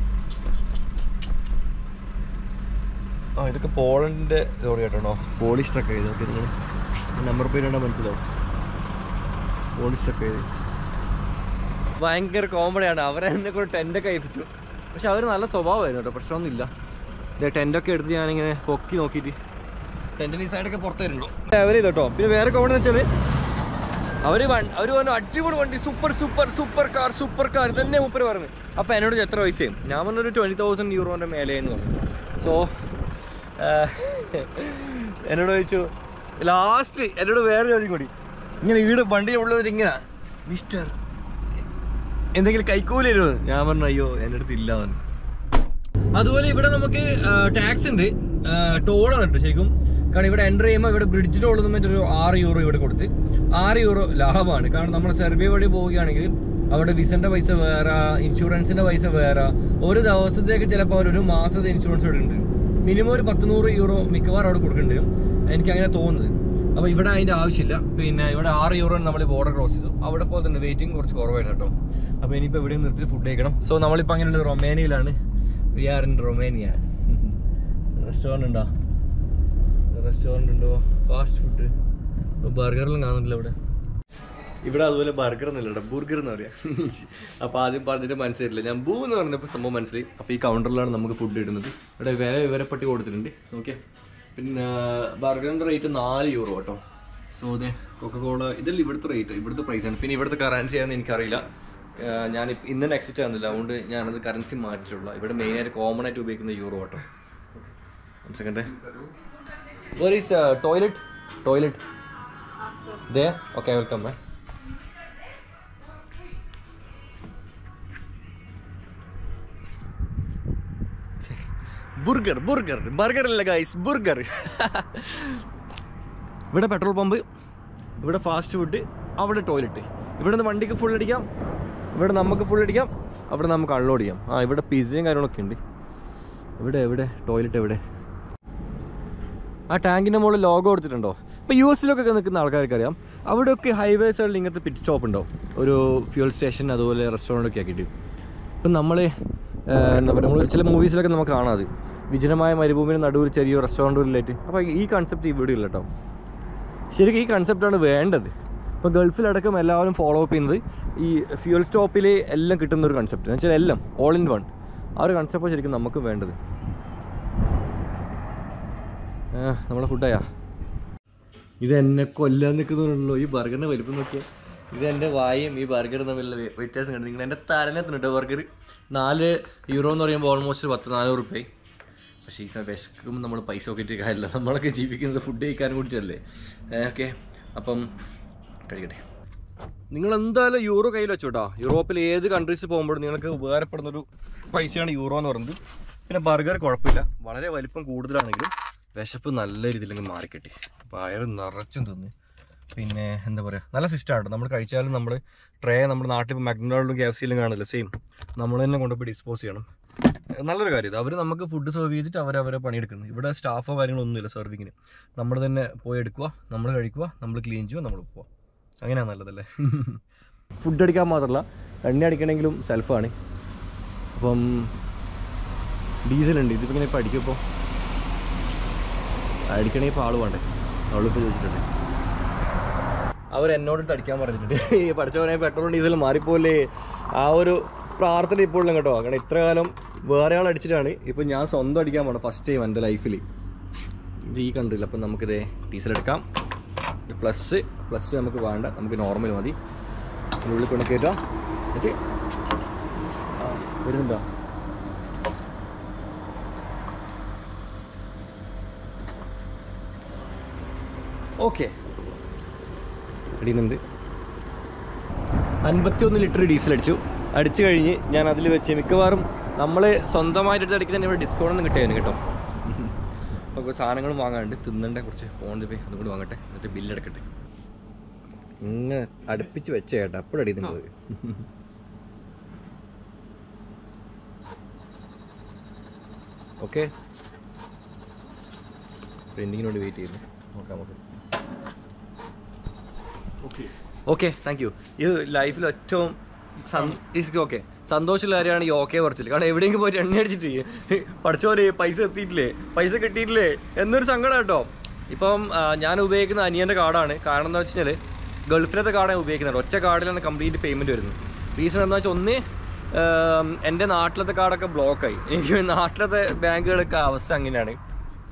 ആ ഇതൊക്കെ പോളണ്ടിൻ്റെ ലോറി കേട്ടോ, പോളിഷ് ട്രക്ക് ചെയ്ത്. ഓക്കെ, നിങ്ങൾ നമ്പർ പ്ലേറ്റ് കണ്ടാൽ മനസ്സിലാവും പോളിഷ് ട്രക്ക് ചെയ്ത്. ഭയങ്കര കോമഡിയാണ്. അവരെന്നെ കൂടെ ടെൻ്റൊക്കെ അയപ്പിച്ചു, പക്ഷെ അവർ നല്ല സ്വഭാവമായിരുന്നു കേട്ടോ, പ്രശ്നമൊന്നുമില്ല. ഇതേ ടെൻ്റൊക്കെ എടുത്ത് ഞാനിങ്ങനെ പൊക്കി നോക്കിയിട്ട് ടെൻ്റിൻ്റെ ഈ സൈഡൊക്കെ പുറത്ത് വരുന്നുള്ളൂ അവർ കേട്ടോ. പിന്നെ വേറെ കോമഡി എന്ന് വെച്ചാൽ അവർ അവർ പറഞ്ഞു അടിപൊളി വണ്ടി, super super super car super car തന്നെ മൂപ്പര് പറഞ്ഞു. അപ്പോൾ എന്നോട് എത്ര പൈസയും ഞാൻ പറഞ്ഞൊരു ട്വൻറ്റി തൗസൻഡ് യൂറോൻ്റെ മേലെയെന്ന് പറഞ്ഞു. സോ എന്നോട് ചോദിച്ചു ലാസ്റ്റ് എന്നോട് വേറെ ചോദ്യം കൂടി, ഇങ്ങനെ വീട് വണ്ടിയിൽ ഉള്ളത് ഇങ്ങനെ മിസ്റ്റർ എന്തെങ്കിലും കൈക്കൂലി തരുമോ? ഞാൻ പറഞ്ഞു അയ്യോ എൻ്റെ അടുത്ത് ഇല്ല പറഞ്ഞു. അതുപോലെ ഇവിടെ നമുക്ക് ടാക്സ് ഉണ്ട്, ടോളാണ് കേട്ടോ ശരിക്കും. കാരണം ഇവിടെ എൻ്റർ ചെയ്യുമ്പോൾ ഇവിടെ ബ്രിഡ്ജ് ടോൾ എന്ന് പറഞ്ഞൊരു ആറ് യൂറോ ഇവിടെ കൊടുത്ത് ആറ് യൂറോ ലാഭമാണ്. കാരണം നമ്മൾ സെർബിയ വഴി പോവുകയാണെങ്കിൽ അവിടെ വിസൻ്റെ പൈസ വേറെ, ഇൻഷുറൻസിൻ്റെ പൈസ വേറെ. ഒരു ദിവസത്തേക്ക് ചിലപ്പോൾ അവർ ഒരു മാസത്തെ ഇൻഷുറൻസ് ഇവിടെ ഉണ്ട്. മിനിമം ഒരു പത്ത് നൂറ് യൂറോ മിക്കവാറും അവിടെ കൊടുക്കേണ്ടി വരും എനിക്കങ്ങനെ തോന്നുന്നത്. അപ്പോൾ ഇവിടെ അതിൻ്റെ ആവശ്യമില്ല. പിന്നെ ഇവിടെ ആറ് യൂറോ നമ്മൾ ബോർഡർ ക്രോസ് ചെയ്തു. അവിടെ പോലെ തന്നെ വെയിറ്റിംഗ് കുറച്ച് കുറവായിട്ട് കേട്ടോ. അപ്പോൾ ഇനിയിപ്പോൾ ഇവിടെ നിർത്തി ഫുഡ് കഴിക്കണം. സോ നമ്മളിപ്പോൾ അങ്ങനെയുള്ള റൊമേനിയയിലാണ്. We are in Romania. Restaurant ഉണ്ടോ? റെസ്റ്റോറൻറ്റ് ഉണ്ടോ? ഫാസ്റ്റ് ഫുഡ് ബർഗറെല്ലാം കാണുന്നില്ല ഇവിടെ. ഇവിടെ അതുപോലെ ബർഗർ എന്നല്ല കേട്ടോ, ബുർഗർ എന്ന് പറയാം. അപ്പോൾ ആദ്യം പറഞ്ഞിട്ട് മനസ്സിലായില്ല, ഞാൻ ബൂ എന്ന് പറഞ്ഞപ്പോൾ സംഭവം മനസ്സിലായി. അപ്പോൾ ഈ കൗണ്ടറിലാണ് നമുക്ക് ഫുഡ് ഇടുന്നത്. ഇവിടെ വില വിവരപ്പെട്ടി കൊടുത്തിട്ടുണ്ട്. ഓക്കെ, പിന്നെ ബർഗറിൻ്റെ റേറ്റ് നാല് യൂറോ കേട്ടോ. സോ അതെ കൊക്കക്കോള ഇതല്ല ഇവിടുത്തെ റേറ്റ്, ഇവിടുത്തെ പ്രൈസാണ്. പിന്നെ ഇവിടുത്തെ കറൻസി ആണെന്ന് എനിക്കറിയില്ല. ഞാൻ ഇന്ന് നെക്സ്റ്റ് ആകുന്നില്ല, അതുകൊണ്ട് ഞാനത് കറൻസി മാറ്റിയിട്ടുള്ള. ഇവിടെ മെയിനായിട്ട് കോമൺ ആയിട്ട് ഉപയോഗിക്കുന്ന യൂറോ കേട്ടോ. One second, where is toilet? Toilet ദേ. Okay, welcome ma'am. Burger burger burger അല്ല ഗൈസ്, ബുർഗർ. ഇവിടെ പെട്രോൾ പമ്പ്, ഇവിടെ ഫാസ്റ്റ് ഫുഡ്, അവിടെ ടോയ്ലറ്റ്. ഇവിടെ നിന്ന് വണ്ടിക്ക് ഫുൾ അടിക്കാം, ഇവിടെ നമുക്ക് ഫുൾ അടിക്കാം, അവിടെ നമുക്ക് അൺലോഡ് ചെയ്യാം. ആ ഇവിടെ പിസയും കാര്യങ്ങളൊക്കെ ഉണ്ട്. ഇവിടെ എവിടെ ടോയ്ലറ്റ്? എവിടെ ആ ടാങ്കിൻ്റെ മുകളിൽ ലോഗോ കൊടുത്തിട്ടുണ്ടോ? ഇപ്പോൾ യു എസിലൊക്കെ നിൽക്കുന്ന ആൾക്കാർക്ക് അറിയാം, അവിടെയൊക്കെ ഹൈവേസുകളിൽ ഇങ്ങനത്തെ പിറ്റ് സ്റ്റോപ്പ് ഉണ്ടാവും, ഒരു ഫ്യൂൽ സ്റ്റേഷൻ അതുപോലെ റെസ്റ്റോറൻറ്റൊക്കെ ആക്കിയിട്ട്. ഇപ്പം നമ്മൾ എന്താ പറയുക, നമ്മൾ ചില മൂവീസിലൊക്കെ നമുക്ക് കാണാം അത്, വിജനമായ മരുഭൂമിന് നടുവിൽ ചെറിയ റെസ്റ്റോറൻറ്റ് ഉള്ളിലായിട്ട്. അപ്പോൾ ഈ കൺസെപ്റ്റ് ഇവിടെ ഇല്ല കേട്ടോ. ശരിക്കും ഈ കൺസെപ്റ്റാണ് വേണ്ടത്. അപ്പോൾ ഗൾഫിലടക്കം എല്ലാവരും ഫോളോ അപ്പ് ചെയ്യുന്നത് ഈ ഫ്യൂൽ സ്റ്റോപ്പിൽ എല്ലാം കിട്ടുന്നൊരു കൺസെപ്റ്റ് എന്ന് വെച്ചാൽ എല്ലാം ഓൾ ഇൻ വൺ, ആ ഒരു കൺസെപ്റ്റ് ശരിക്കും നമുക്ക് വേണ്ടത്. നമ്മളെ ഫുഡായാ ഇത് എന്നെ കൊല്ലാൻ നിൽക്കുന്നവരുണ്ടല്ലോ. ഈ ബർഗറിൻ്റെ വലിപ്പം നോക്കിയാൽ ഇത് എൻ്റെ വായും ഈ ബർഗറും തമ്മിലുള്ള വ്യത്യാസം കണ്ടു നിങ്ങൾ. എൻ്റെ തരനത്തിനുണ്ട് ബർഗർ നാല് യൂറോ എന്ന് പറയുമ്പോൾ ഓൾമോസ്റ്റ് പത്ത് നാനൂറ് റുപ്യ. പക്ഷേ ഈ വിശക്കുമ്പോൾ നമ്മൾ പൈസ നോക്കിയിട്ട് കാര്യമില്ല, നമ്മളൊക്കെ ജീവിക്കുന്നത് ഫുഡ് കഴിക്കാനും കൂടിയിട്ടല്ലേ. ഓക്കെ, അപ്പം കഴിക്കട്ടെ. നിങ്ങളെന്തായാലും യൂറോ കയ്യിൽ വെച്ചു കേട്ടോ. യൂറോപ്പിൽ ഏത് കൺട്രീസ് പോകുമ്പോഴും നിങ്ങൾക്ക് ഉപകാരപ്പെടുന്നൊരു പൈസയാണ് യൂറോ എന്ന് പറയുന്നത്. പിന്നെ ബർഗർ കുഴപ്പമില്ല, വളരെ വലിപ്പം കൂടുതലാണെങ്കിലും വിശപ്പ് നല്ല രീതിയിലെങ്കിൽ മാറിക്കിട്ടി, വയറ് നിറച്ചും തിന്ന്. പിന്നെ എന്താ പറയുക, നല്ല സിസ്റ്റമാണ്. നമ്മൾ കഴിച്ചാലും നമ്മൾ ട്രേ നമ്മുടെ നാട്ടിൽ മാക്ഡൊണാൾഡും കെ എഫ് സിയിലും കാണില്ല, സെയിം നമ്മൾ തന്നെ കൊണ്ടുപോയി ഡിസ്പോസ് ചെയ്യണം. നല്ലൊരു കാര്യം ഇത്, അവർ നമുക്ക് ഫുഡ് സെർവ് ചെയ്തിട്ട് അവരവരെ പണിയെടുക്കുന്നത്. ഇവിടെ സ്റ്റാഫോ കാര്യങ്ങളൊന്നുമില്ല സെർവിങ്ങിന്, നമ്മൾ തന്നെ പോയി എടുക്കുക, നമ്മൾ കഴിക്കുക, നമ്മൾ ക്ലീൻ ചെയ്യുക, നമ്മൾ പോവുക. അങ്ങനെയാണ് നല്ലതല്ലേ. ഫുഡ് അടിക്കാൻ മാത്രമല്ല എണ്ണ അടിക്കണമെങ്കിലും സെൽഫാണ്. അപ്പം ഡീസലുണ്ട്, ഇതിപ്പോൾ ഇങ്ങനെ ഇപ്പോൾ അടിക്കും. ഇപ്പോൾ അടിക്കണമെങ്കിൽ ഇപ്പോൾ ആൾ വേണ്ടേ, അവളിപ്പോൾ ചോദിച്ചിട്ടുണ്ട്. അവർ എന്നോട് അടിക്കാൻ പറഞ്ഞിട്ടുണ്ട്. ഈ പഠിച്ചവരെ പെട്രോളും ഡീസലും മാറിപ്പോലെ ആ ഒരു പ്രാർത്ഥന ഇപ്പോഴും കേട്ടോ. കാരണം ഇത്ര കാലം വേറെ ആൾ അടിച്ചിട്ടാണ്, ഇപ്പോൾ ഞാൻ സ്വന്തം അടിക്കാൻ പോകണം ഫസ്റ്റ് ടൈം എൻ്റെ ലൈഫിൽ ഈ കൺട്രിയിൽ. അപ്പം നമുക്കിത് ഡീസലെടുക്കാം. പ്ലസ് പ്ലസ് നമുക്ക് വേണ്ട, നമുക്ക് നോർമൽ മതി. ഉള്ളിൽ കൊണ്ട് കയറ്റാം. എന്നിട്ട് വരുന്നുണ്ടോ ഓക്കെ അടിയുന്നുണ്ട്. അൻപത്തി ഒന്ന് ലിറ്റർ ഡീസൽ അടിച്ചു. അടിച്ചു കഴിഞ്ഞ് ഞാൻ അതിൽ വെച്ച് മിക്കവാറും നമ്മൾ സ്വന്തമായിട്ട് എടുത്ത് അടിക്കുന്ന ഇവിടെ ഡിസ്കൗണ്ട് ഒന്നും കിട്ടിയായിരുന്നു കേട്ടോ. അപ്പോൾ സാധനങ്ങളും വാങ്ങാനുണ്ട്, തിന്നണ്ടേ കുറച്ച് പോകേണ്ടി പോയി, അതും കൂടി വാങ്ങട്ടെ, എന്നിട്ട് ബില്ലടക്കട്ടെ. ഇങ്ങനെ അടുപ്പിച്ച് വെച്ച കേട്ടോ, അപ്പോഴടി നിങ്ങൾ ഓക്കെ പ്രിൻറ്റിങ്ങിനോട് വെയിറ്റ് ചെയ്യുന്നു, നോക്കാം നമുക്ക്. Okay okay thank you. ഇത് ലൈഫിൽ ഏറ്റവും ഓക്കെ സന്തോഷമുള്ള കാര്യമാണ് ഈ ഓക്കെ പറച്ചിൽ. കാരണം എവിടെയെങ്കിലും പോയിട്ട് എണ്ണ അടിച്ചിട്ട് പഠിച്ചോരെ പൈസ എത്തിയിട്ടില്ലേ, പൈസ കിട്ടിയിട്ടില്ലേ എന്നൊരു സങ്കടം കേട്ടോ. ഇപ്പം ഞാൻ ഉപയോഗിക്കുന്ന അനിയൻ്റെ കാർഡാണ്. കാരണം എന്താ വെച്ച് കഴിഞ്ഞാൽ ഗൾഫിലത്തെ കാർഡാണ് ഉപയോഗിക്കുന്നത്. ഒറ്റ കാർഡിലാണ് കംപ്ലീറ്റ് പേയ്മെൻറ്റ് വരുന്നത്. റീസൺ എന്താ വെച്ചാൽ ഒന്ന് എൻ്റെ നാട്ടിലത്തെ കാർഡൊക്കെ ബ്ലോക്കായി. എനിക്ക് നാട്ടിലത്തെ ബാങ്കുകളൊക്കെ അവസ്ഥ അങ്ങനെയാണ്,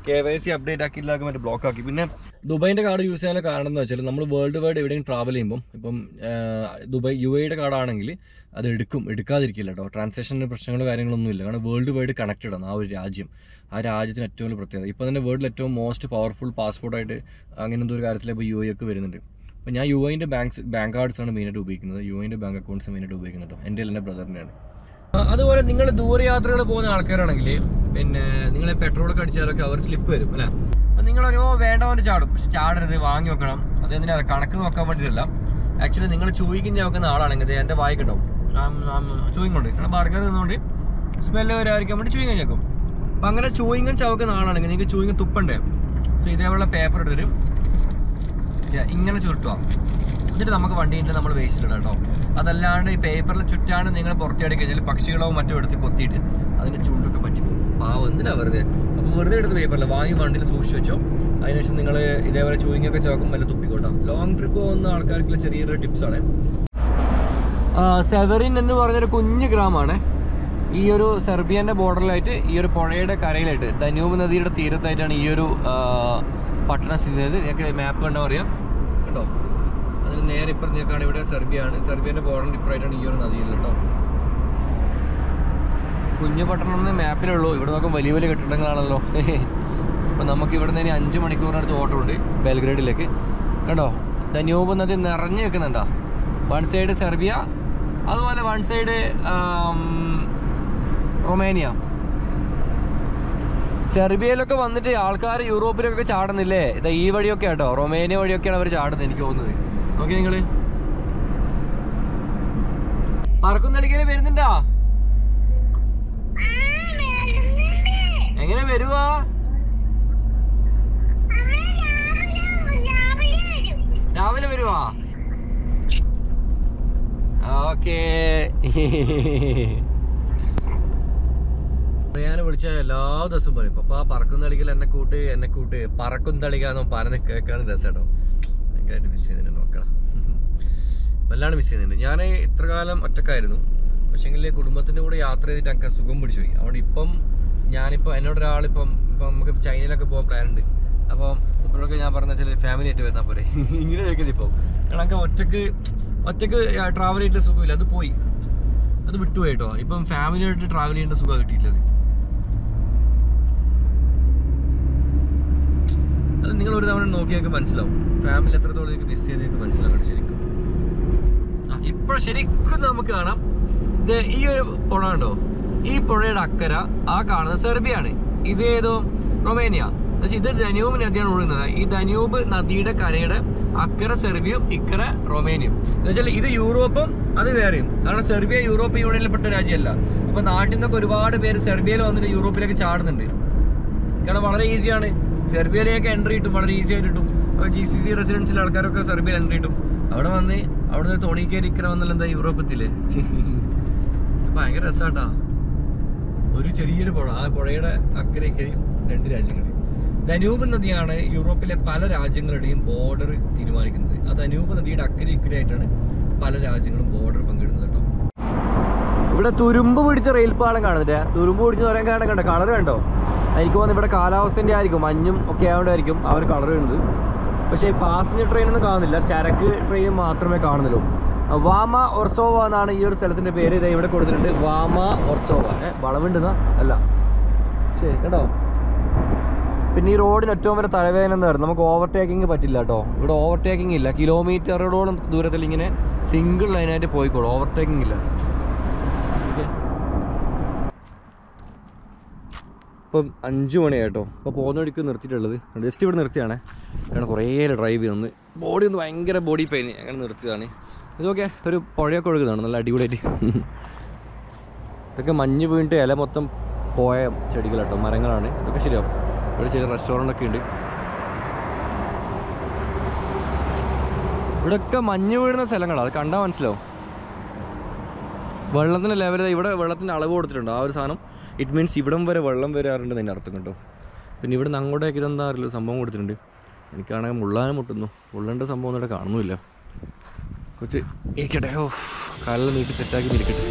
കെ വൈ സി അപ്ഡേറ്റ് ആക്കിയില്ലാതെ മറ്റേ ബ്ലോക്ക് ആക്കി. പിന്നെ ദുബൈൻ്റെ കാർഡ് യൂസ് ചെയ്യാനുള്ള കാരണം എന്ന് വെച്ചാൽ നമ്മൾ വേൾഡ് വൈഡ് എവിടെയും ട്രാവൽ ചെയ്യുമ്പം ഇപ്പം ദുബായ് യു എയുടെ കാർഡാണെങ്കിൽ അത് എടുക്കും, എടുക്കാതിരിക്കില്ല കേട്ടോ. ട്രാൻസാക്ഷൻ്റെ പ്രശ്നങ്ങളോ കാര്യങ്ങളൊന്നുമില്ല, കാരണം വേൾഡ് വൈഡ് കണക്റ്റഡ് ആണ് ആ ഒരു രാജ്യം. ആ രാജ്യത്തിന് ഏറ്റവും വലിയ പ്രത്യേകത ഇപ്പോൾ തന്നെ വേൾഡിൽ ഏറ്റവും മോസ്റ്റ് പവർഫുൾ പാസ്പോർട്ടായിട്ട് അങ്ങനെ എന്തോ ഒരു കാര്യത്തിൽ ഇപ്പോൾ യു എ ഒക്കെ വരുന്നുണ്ട്. അപ്പോൾ ഞാൻ യു എന്റെ ബാങ്ക്സ് ബാങ്ക് കാർഡ്സാണ് മെയിനായിട്ട് ഉപയോഗിക്കുന്നത്, യു എന്റെ ബാങ്ക് അക്കൗണ്ട്സ് മെയിനായിട്ട് ഉപയോഗിക്കുന്നത് കേട്ടോ. എൻ്റെ എൻ്റെ ബ്രദറിൻ്റെയാണ്. അതുപോലെ നിങ്ങൾ ദൂരയാത്രകൾ പോകുന്ന ആൾക്കാരാണെങ്കിൽ പിന്നെ നിങ്ങളെ പെട്രോളൊക്കെ അടിച്ചാലൊക്കെ അവർ സ്ലിപ്പ് വരും അല്ലേ. അപ്പം നിങ്ങളൊരു വേണ്ടവൻ്റെ ചാടും, പക്ഷെ ചാടരുത്, വാങ്ങി വെക്കണം. അത് എന്തിനാ കണക്ക് നോക്കാൻ വേണ്ടിയിട്ടില്ല. ആക്ച്വലി നിങ്ങൾ ചോദിക്കുന്ന നോക്കുന്ന ആളാണെങ്കിൽ എൻ്റെ വായിക്കുണ്ടാവും ചോദിക്കുന്നുണ്ട്. കാരണം ബർഗർ നിന്നുകൊണ്ട് സ്മെല്ല് വരാതിരിക്കാൻ വേണ്ടി ചോദിക്കാൻ ചേക്കും. അപ്പം അങ്ങനെ ചോദിക്കാൻ ചവക്കുന്ന ആളാണെങ്കിൽ നിങ്ങൾക്ക് ചോദിക്കാൻ തുപ്പണ്ടേ. സോ ഇതേപോലെ പേപ്പർ എടുത്ത് തരും, ഇങ്ങനെ ചുരുട്ടുക, എന്നിട്ട് നമുക്ക് വണ്ടിയിട്ട് നമ്മൾ വേസ്റ്റിലിടാം കേട്ടോ. അതല്ലാണ്ട് ഈ പേപ്പറിൽ ചുറ്റാണ്ട് നിങ്ങൾ പുറത്തേടി കഴിഞ്ഞാൽ പക്ഷികളോ മറ്റോ എടുത്ത് കൊത്തിയിട്ട് അതിൻ്റെ ചുണ്ടൊക്കെ പറ്റിപ്പോകും. പാവം, എന്തിനാണ് വെറുതെ. അപ്പോൾ വെറുതെ എടുത്ത് പേപ്പറില്ല, വാങ്ങി വണ്ടിയിൽ സൂക്ഷിച്ച് വെച്ചോ. അതിനുശേഷം നിങ്ങൾ ഇതേപോലെ ചൂയിങ്ങൊക്കെ ചാക്കും വല്ല തുപ്പിക്കോട്ടാം. ലോങ് ട്രിപ്പ് പോകുന്ന ആൾക്കാർക്കുള്ള ചെറിയൊരു ടിപ്സാണ്. സെവറിൻ എന്ന് പറഞ്ഞൊരു കുഞ്ഞു ഗ്രാമമാണ്. ഈ ഒരു സെർബിയൻ്റെ ബോർഡറിലായിട്ട് ഈ ഒരു പുഴയുടെ കരയിലായിട്ട് ധനൂബ് നദിയുടെ തീരത്തായിട്ടാണ് ഈ ഒരു പട്ടണം സ്ഥിതി ചെയ്തത്. ഞങ്ങൾക്ക് മാപ്പ് കണ്ടാൽ അറിയാം കേട്ടോ. അതിന് നേരെ ഇപ്പുറത്ത് ഞെക്കാണ് ഇവിടെ സെർബിയാണ്, സെർബിയൻ്റെ ബോർഡറിൻ്റെ ഇപ്പുറമായിട്ടാണ് ഈ ഒരു നദിയിൽ കേട്ടോ. കുഞ്ഞു പട്ടണം എന്ന് മാപ്പിലുള്ളൂ, ഇവിടെ നോക്കും വലിയ വലിയ കെട്ടിടങ്ങളാണല്ലോ. അപ്പം നമുക്ക് ഇവിടെ നിന്ന് അഞ്ച് മണിക്കൂറിനടുത്ത് ഓട്ടോ ഉണ്ട് ബെൽഗ്രേഡിലേക്ക് കേട്ടോ. ധന്യൂബ് നദി നിറഞ്ഞു നിൽക്കുന്നുണ്ടോ. വൺ സൈഡ് സെർബിയ, അതുപോലെ വൺ സൈഡ് റൊമേനിയ. സെർബിയയിലൊക്കെ വന്നിട്ട് ആൾക്കാർ യൂറോപ്പിലൊക്കെ ചാടുന്നില്ലേ, ഇതാ ഈ വഴിയൊക്കെ കേട്ടോ, റൊമേനിയ വഴിയൊക്കെയാണ് അവർ ചാടുന്നത് എനിക്ക് തോന്നുന്നത്. നോക്കി നിങ്ങള് പറക്കും നൽകിയാലും വരുന്നുണ്ടാ, എങ്ങനെ വരുവാ? രാവിലെ വരുവാ. ഓക്കേ, ഞാൻ വിളിച്ച എല്ലാ ദിവസവും പറയും പപ്പാ പറക്കും തളിക്കൽ എന്നെ കൂട്ട് എന്നെ കൂട്ട് പറക്കും തളിക്കാന്നോ പറഞ്ഞ് കേൾക്കാൻ രസം കേട്ടോ. ഭയങ്കരമായിട്ട് മിസ് ചെയ്യുന്നുണ്ട് മക്കളെ. വല്ലാണ്ട് മിസ് ചെയ്യുന്നുണ്ട്. ഞാൻ ഇത്ര കാലം ഒറ്റക്കായിരുന്നു, പക്ഷേങ്കിൽ കുടുംബത്തിൻ്റെ കൂടെ യാത്ര ചെയ്തിട്ട് എനിക്ക് സുഖം പിടിച്ചു പോയി. അവിടെ ഇപ്പം ഞാനിപ്പോൾ എന്നോടൊരാളിപ്പം ഇപ്പം നമുക്ക് ചൈനയിലൊക്കെ പോകാൻ പ്ലാനുണ്ട്. അപ്പം ഇപ്പോഴൊക്കെ ഞാൻ പറഞ്ഞ വെച്ചാൽ ഫാമിലി ആയിട്ട് വരുന്ന പോലെ ഇങ്ങനെ ചോദിക്കുന്നത്. ഇപ്പോൾ കാരണം എനിക്ക് ഒറ്റക്ക് ഒറ്റക്ക് ട്രാവൽ ചെയ്യേണ്ട സുഖമില്ല, അത് പോയി, അത് വിട്ടുപോയി കേട്ടോ. ഇപ്പം ഫാമിലിയായിട്ട് ട്രാവൽ ചെയ്യേണ്ട സുഖം കിട്ടിയിട്ടില്ല. അത് നിങ്ങൾ ഒരു തവണ നോക്കിയാൽ മനസ്സിലാവും ഫാമിലി എത്രത്തോളം എനിക്ക് മിസ് ചെയ്തേക്ക് മനസ്സിലാവണം ശരിക്കും. ആ ഇപ്പോൾ ശരിക്കും നമുക്ക് കാണാം, ഇത് ഈ ഒരു പുഴ ഉണ്ടോ, ഈ പുഴയുടെ അക്കര ആ കാണുന്ന സെർബിയാണ്, ഇതേതോ റൊമേനിയ. പക്ഷേ ഇത് ധനൂബ് നദിയാണ് ഒഴുകുന്നത്. ഈ ധനൂബ് നദിയുടെ കരയുടെ അക്കര സെർബിയും ഇക്കര റൊമേനിയും. എന്ന് വെച്ചാൽ ഇത് യൂറോപ്പും അത് വേറെയും. കാരണം സെർബിയ യൂറോപ്യൻ യൂണിയനിൽപ്പെട്ട രാജ്യമല്ല. അപ്പോൾ നാട്ടിൽ നിന്നൊക്കെ ഒരുപാട് പേര് സെർബിയയിൽ വന്നിട്ട് യൂറോപ്പിലേക്ക് ചാടുന്നുണ്ട്. കാരണം വളരെ ഈസിയാണ്, സെർബിയയിലേക്ക് എൻട്രി കിട്ടും, വളരെ ഈസി ആയിട്ട് കിട്ടും. ജി സി സി റെസിഡൻസിലെ ആൾക്കാരൊക്കെ സെർബിയയിൽ എൻട്രി കിട്ടും. അവിടെ വന്ന് അവിടെ നിന്ന് തോണിക്കേരി ഇക്കര വന്നല്ല എന്താ യൂറോപ്പത്തില് ഭയങ്കര രസമാട്ടാ. ഒരു ചെറിയൊരു പുഴ, ആ പുഴയുടെ അക്കരയ്ക്കരയും രണ്ട് രാജ്യങ്ങൾ. ധനൂബ് നദിയാണ് യൂറോപ്പിലെ പല രാജ്യങ്ങളുടെയും ബോർഡർ തീരുമാനിക്കുന്നത്. ആ ധനൂബ് നദിയുടെ അക്കരെ ഇക്കരയായിട്ടാണ് പല രാജ്യങ്ങളും ബോർഡർ പങ്കിടുന്നത് കേട്ടോ. ഇവിടെ തുരുമ്പ് പിടിച്ച റെയിൽ പാളം കാണുന്നില്ല, തുരുമ്പ് പിടിച്ച് പറയാൻ കാരണം കണ്ടോ, കളർ കണ്ടോ. എനിക്ക് തോന്നുന്നു ഇവിടെ കാലാവസ്ഥേൻ്റെ ആയിരിക്കും, മഞ്ഞും ഒക്കെ ആയതുകൊണ്ടായിരിക്കും ആ ഒരു കളർ വരുന്നത്. പക്ഷേ പാസഞ്ചർ ട്രെയിനൊന്നും കാണുന്നില്ല, ചരക്ക് ട്രെയിൻ മാത്രമേ കാണുന്നുള്ളൂ. വാമ ഒർസോവ എന്നാണ് ഈ ഒരു സ്ഥലത്തിൻ്റെ പേര്. ഇതാ ഇവിടെ കൊടുത്തിട്ടുണ്ട് വാമ ഒർസോവ. ഏഹ് വളവുണ്ടെന്നാ അല്ല ശരി കേട്ടോ. പിന്നെ ഈ റോഡിന് ഏറ്റവും വരെ തലവേദന എന്ന് പറയുന്നത് നമുക്ക് ഓവർടേക്കിംഗ് പറ്റില്ല കേട്ടോ. ഇവിടെ ഓവർടേക്കിംഗ് ഇല്ല, കിലോമീറ്ററോളം ദൂരത്തിൽ ഇങ്ങനെ സിംഗിൾ ലൈനായിട്ട് പോയിക്കോളൂ, ഓവർടേക്കിംഗ് ഇല്ല. ഇപ്പം അഞ്ച് മണിയായിട്ടോ. ഇപ്പോൾ പോകുന്ന വഴിക്ക് നിർത്തിയിട്ടുള്ളത് ജസ്റ്റ് ഇവിടെ നിർത്തിയാണേ, കാരണം കുറേ ഡ്രൈവ് ചെയ്തൊന്ന് ബോഡി ഒന്ന് ഭയങ്കര ബോഡി പെയിൻ, അങ്ങനെ നിർത്തിയതാണ്. ഇതൊക്കെ ഒരു പുഴയൊക്കെ ഒഴുകുന്നതാണ് നല്ല അടിപൊളിയായിട്ട്. ഇതൊക്കെ മഞ്ഞ് വീണിട്ട് ഇല മൊത്തം പോയ ചെടികളാട്ടോ, മരങ്ങളാണ് ഇതൊക്കെ. ശരിയാവും, ഇവിടെ ചില റെസ്റ്റോറൻ്റൊക്കെ ഉണ്ട്. ഇവിടെയൊക്കെ മഞ്ഞ് വീഴുന്ന സ്ഥലങ്ങളാണ്, അത് കണ്ടാൽ മനസ്സിലാവും. വെള്ളത്തിൻ്റെ ലെവൽ ഇവിടെ വെള്ളത്തിൻ്റെ അളവ് കൊടുത്തിട്ടുണ്ട്, ആ ഒരു സാധനം. ഇറ്റ് മീൻസ് ഇവിടം വരെ വെള്ളം വരാറുണ്ട് എന്നതിൻ്റെ അർത്ഥം കേട്ടോ. പിന്നെ ഇവിടെ നിന്ന് അങ്ങോട്ടേക്ക് ഇതെന്താ അറിയില്ല സംഭവം കൊടുത്തിട്ടുണ്ട്. എനിക്കാണെങ്കിൽ മുള്ളാനും മുട്ടുന്നു, മുള്ളേണ്ട സംഭവം ഒന്നും ഇവിടെ കാണുന്നില്ല. കുറച്ച് ഇരിക്കട്ടെ, ഓ കാലിൽ നീട്ടി സെറ്റാക്കി തിരിക്കട്ടെ.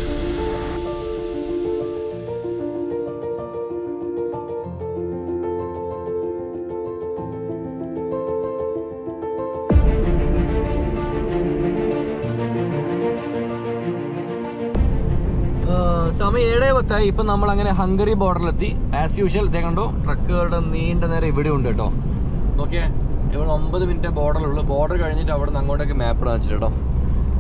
സമയം ഏഴേ പത്തായി. ഇപ്പം നമ്മളങ്ങനെ ഹംഗറി ബോർഡറിലെത്തി. ആസ് യൂഷ്വൽ ഇതേ കണ്ടോ, ട്രക്കുകളുടെ നീണ്ട നേരം ഇവിടെ ഉണ്ട് കേട്ടോ. ഓക്കെ, ഇവിടെ ഒമ്പത് മിനിറ്റ് ബോർഡറിലുള്ളൂ. ബോർഡർ കഴിഞ്ഞിട്ട് അവിടെ നിന്ന് അങ്ങോട്ടേക്ക് മാപ്പ് കാണിച്ചിട്ട് കേട്ടോ.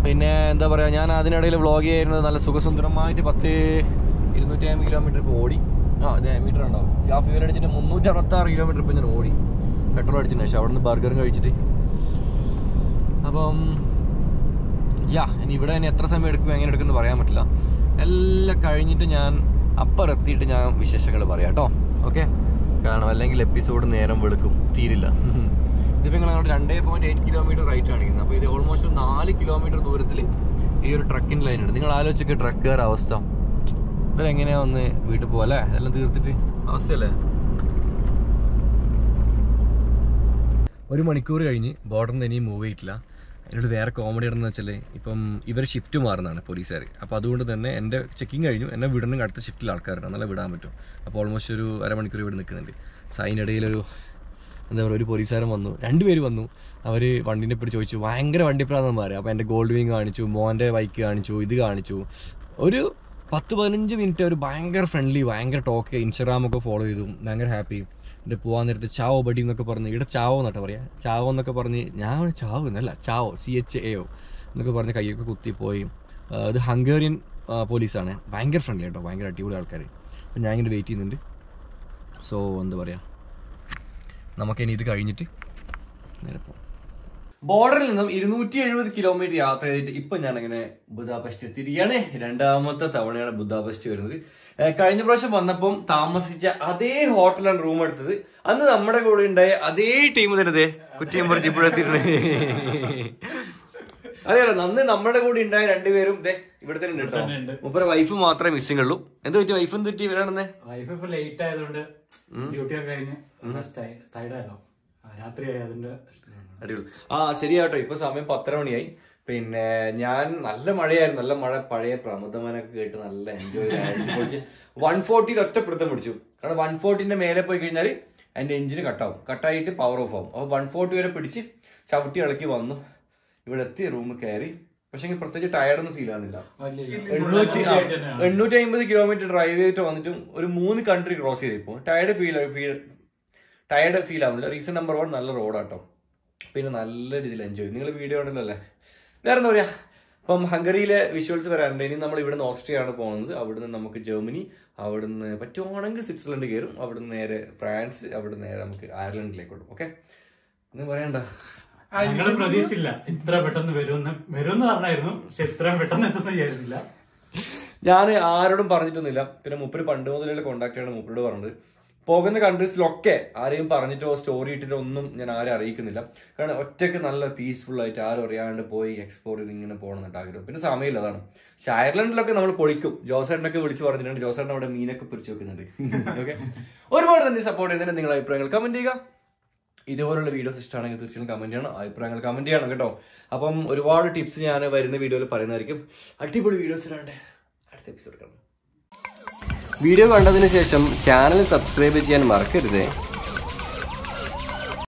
പിന്നെ എന്താ പറയുക, ഞാൻ അതിനിടയിൽ വ്ളോഗ് ചെയ്യുന്നത് നല്ല സുഖസുന്ദരമായിട്ട് പത്ത് ഇരുന്നൂറ്റി അമ്പത് കിലോമീറ്റർ ഇപ്പോൾ ഓടി. ആ അതെ മീറ്റർ ഉണ്ടാവും, ആ ഫ്യൂൽ അടിച്ചിട്ട് മുന്നൂറ്റി അറുപത്താറ് കിലോമീറ്റർ ഇപ്പം ഞാൻ ഓടി പെട്രോൾ അടിച്ചിട്ട്. പക്ഷേ അവിടെ നിന്ന് ബർഗറും കഴിച്ചിട്ട്. അപ്പം യാ ഇനി ഇവിടെ ഇനി എത്ര സമയം എടുക്കും എങ്ങനെ എടുക്കുമെന്ന് പറയാൻ പറ്റില്ല. എല്ലാം കഴിഞ്ഞിട്ട് ഞാൻ അപ്പുറത്തിയിട്ട് ഞാൻ വിശേഷങ്ങൾ പറയാം കേട്ടോ. ഓക്കെ, കാരണം അല്ലെങ്കിൽ എപ്പിസോഡ് നേരം വെളുക്കും, തീരില്ല. ഇതിപ്പോൾ നിങ്ങൾ അങ്ങോട്ട് രണ്ടേ പോയിൻറ്റ് എയ്റ്റ് കിലോമീറ്റർ റൈറ്റ് കാണിക്കുന്നത്. അപ്പോൾ ഇത് ഓൾമോസ്റ്റ് നാല് കിലോമീറ്റർ ദൂരത്തിൽ ഈ ഒരു ട്രക്കിൻ്റെ ലൈനുണ്ട്. നിങ്ങൾ ആലോചിച്ചൊക്കെ ട്രക്കുകാരുടെ അവസ്ഥ. ഇവരെങ്ങനെയാണ് ഒന്ന് വീട്ടിൽ പോകാം അല്ലേ, എല്ലാം തീർത്തിട്ട് അവസ്ഥയല്ലേ. ഒരു മണിക്കൂർ കഴിഞ്ഞ് ബോർഡറിന് ഇനിയും മൂവ് ചെയ്തിട്ടില്ല. എന്നോട് വേറെ കോമഡി ഇടുന്ന വെച്ചാൽ ഇപ്പം ഇവർ ഷിഫ്റ്റ് മാറുന്നതാണ് പോലീസുകാർ. അപ്പോൾ അതുകൊണ്ട് തന്നെ എൻ്റെ ചെക്കിങ് കഴിഞ്ഞു, എന്നെ വിടണമെങ്കിൽ അടുത്ത ഷിഫ്റ്റിൽ ആൾക്കാരുണ്ടാവും, നല്ല വിടാൻ പറ്റും. അപ്പോൾ ഓൾമോസ്റ്റ് ഒരു അരമണിക്കൂർ ഇവിടെ നിൽക്കുന്നുണ്ട്. സോ അതിനിടയിലൊരു എന്താ പറയുക, ഒരു പോലീസുകാരൻ വന്നു, രണ്ടുപേര് വന്നു. അവർ വണ്ടീനെ പിടിച്ച് ചോദിച്ചു, ഭയങ്കര വണ്ടിപ്രാന്തന്മാർ. അപ്പോൾ എൻ്റെ ഗോൾഡ് വിങ് കാണിച്ചു, മോൻ്റെ ബൈക്ക് കാണിച്ചു, ഇത് കാണിച്ചു. ഒരു പത്ത് പതിനഞ്ച് മിനിറ്റ് അവർ ഭയങ്കര ഫ്രണ്ട്ലി, ഭയങ്കര ടോക്ക്, ഇൻസ്റ്റാഗ്രാമൊക്കെ ഫോളോ ചെയ്തു, ഭയങ്കര ഹാപ്പി. എൻ്റെ പോകാൻ നേരത്തെ ചാവോ ബഡി എന്നൊക്കെ പറഞ്ഞ്, ഇവിടെ ചാവോ എന്നാട്ടോ പറയാം, ചാവോ എന്നൊക്കെ പറഞ്ഞ്, ഞാൻ ചാവോ എന്നല്ല ciao C H A O എന്നൊക്കെ പറഞ്ഞ് കയ്യൊക്കെ കുത്തിപ്പോയി. ഇത് ഹംഗേറിയൻ പോലീസാണ്, ഭയങ്കര ഫ്രണ്ട്ലി കേട്ടോ, ഭയങ്കര അടിപൊളി ആൾക്കാർ. അപ്പം ഞാൻ ഇങ്ങനെ വെയിറ്റ് ചെയ്യുന്നുണ്ട്. സോ എന്താ പറയുക, നമുക്കിനി ഇത് കഴിഞ്ഞിട്ട് നേരെ പോകാം. ബോർഡറിൽ നിന്നും ഇരുന്നൂറ്റി എഴുപത് കിലോമീറ്റർ യാത്ര ചെയ്തിട്ട് ഇപ്പം ഞാനങ്ങനെ ബുദാപെസ്റ്റ് എത്തിയിരിക്കുകയാണ്. രണ്ടാമത്തെ തവണയാണ് ബുദാപെസ്റ്റ് വരുന്നത്. കഴിഞ്ഞ പ്രാവശ്യം വന്നപ്പം താമസിച്ച അതേ ഹോട്ടലാണ് റൂം എടുത്തത്. അന്ന് നമ്മുടെ കൂടെ ഉണ്ടായ അതേ ടീം തരുന്നത് കുറ്റിയും പറിച്ച് ഇപ്പോഴെത്തിയിട്ടുണ്ട്. അതെയല്ലോ, അന്ന് നമ്മുടെ കൂടെ ഉണ്ടായ രണ്ടുപേരും ഇതേ ഇവിടെ തന്നെ ഉണ്ടോ. മൂപ്പര വൈഫ് മാത്രമേ മിസ്സിംഗ് ഉള്ളൂ. എന്ത് പറ്റി വൈഫ്, എന്ത് പറ്റി ഇവരാണെന്നേ? വൈഫ് ഇപ്പൊ ലേറ്റ് ആയതുകൊണ്ട് ഡ്യൂട്ടി ഒക്കെ കഴിഞ്ഞ് സൈഡായല്ലോ, രാത്രിയായി, അതിന്റെ അടിപൊളി. ആ ശരിയാട്ടോ, ഇപ്പൊ സമയം പത്തര മണിയായി. പിന്നെ ഞാൻ നല്ല മഴയായിരുന്നു, നല്ല മഴ, പഴയ പ്രമുദമനൊക്കെ കേട്ട് നല്ല എൻജോയ് അടിച്ചു പൊളിച്ച് വൺ ഫോർട്ടിയിൽ ഒറ്റപ്പെടുത്തം പിടിച്ചു. കാരണം വൺ ഫോർട്ടിന്റെ മേലെ പോയി കഴിഞ്ഞാൽ അതിന്റെ എഞ്ചിന് കട്ടാവും, കട്ടായിട്ട് പവർ ഓഫ് ആവും. അപ്പോൾ വൺ ഫോർട്ടി വരെ പിടിച്ച് ചവിട്ടി ഇളക്കി വന്നു, ഇവിടെ എത്തി റൂമിൽ കയറി. പക്ഷെങ്കിൽ പ്രത്യേകിച്ച് ടയർഡൊന്നും ഫീൽ ആവുന്നില്ല. എണ്ണൂറ്റി അമ്പത് കിലോമീറ്റർ ഡ്രൈവ് ചെയ്തിട്ട് വന്നിട്ടും ഒരു മൂന്ന് കൺട്രി ക്രോസ് ചെയ്തിപ്പോൾ tired feel feel tired feel ആവുന്നില്ല. റീസൺ നമ്പർ വൺ നല്ല റോഡാട്ടോ. പിന്നെ നല്ല രീതിയിൽ എൻജോയ്. നിങ്ങൾ വീഡിയോ ഉണ്ടല്ലോ വേറെ എന്താ പറയുക. അപ്പം ഹംഗറിയിലെ വിഷ്വൽസ് വരാനുണ്ട്. ഇനി നമ്മൾ ഇവിടുന്ന് ഓസ്ട്രിയയാണ് പോകുന്നത്, അവിടുന്ന് നമുക്ക് ജർമ്മനി, അവിടുന്ന് പറ്റുവാണെങ്കിൽ സ്വിറ്റ്സർലൻഡ് കയറും, അവിടുന്ന് നേരെ ഫ്രാൻസ്, അവിടുന്ന് നേരെ നമുക്ക് അയർലൻഡിലേക്ക് വിടും. ഓക്കെ, ഒന്നും പറയണ്ട. ഞങ്ങള് പ്രതീക്ഷയില്ല ഇത്ര പെട്ടെന്ന് വരുമെന്ന്. വരുമെന്ന് പറഞ്ഞായിരുന്നു, പക്ഷെ ഇത്രയും പെട്ടെന്ന് എത്തുന്ന വിചാരിച്ചില്ല. ഞാൻ ആരോടും പറഞ്ഞിട്ടൊന്നുമില്ല. പിന്നെ മുപ്പര് പണ്ട് മുതലുള്ള കോണ്ടാക്റ്റാണ് മുപ്പരോട് പറഞ്ഞത്. പോകുന്ന കൺട്രീസിലൊക്കെ ആരെയും പറഞ്ഞിട്ടോ സ്റ്റോറി ഇട്ടിട്ടോ ഒന്നും ഞാൻ ആരും അറിയിക്കുന്നില്ല. കാരണം ഒറ്റയ്ക്ക് നല്ല പീസ്ഫുൾ ആയിട്ട് ആരും അറിയാണ്ട് പോയി എക്സ്പ്ലോർ ചെയ്ത് ഇങ്ങനെ പോകണമെന്നിട്ട് ആഗ്രഹം. പിന്നെ സമയമില്ല, അതാണ്. പക്ഷെ അയർലൻഡിലൊക്കെ നമ്മൾ പൊളിക്കും. ജോസേട്ടനൊക്കെ വിളിച്ച് പറഞ്ഞിട്ടുണ്ട്, ജോസേട്ടൻ അവിടെ മീനൊക്കെ പിടിച്ചു വെക്കുന്നുണ്ട്. ഓക്കെ, ഒരുപാട് തന്നെ സപ്പോർട്ട് ചെയ്യുന്നതിന് നിങ്ങളുടെ അഭിപ്രായങ്ങൾ കമന്റ് ചെയ്യുക. ഇതുപോലുള്ള വീഡിയോസ് ഇഷ്ടമാണെങ്കിൽ തീർച്ചയായും കമന്റ് ചെയ്യണം, അഭിപ്രായങ്ങൾ കമന്റ് ചെയ്യണം കേട്ടോ. അപ്പം ഒരുപാട് ടിപ്സ് ഞാൻ വരുന്ന വീഡിയോയിൽ പറയുന്നതായിരിക്കും. അടിപൊളി വീഡിയോസിലാണ്ട് അടുത്ത എപ്പിസോഡ് കാണാം. വീഡിയോ കണ്ടതിന് ശേഷം ചാനൽ സബ്സ്ക്രൈബ് ചെയ്യാൻ മറക്കരുത്.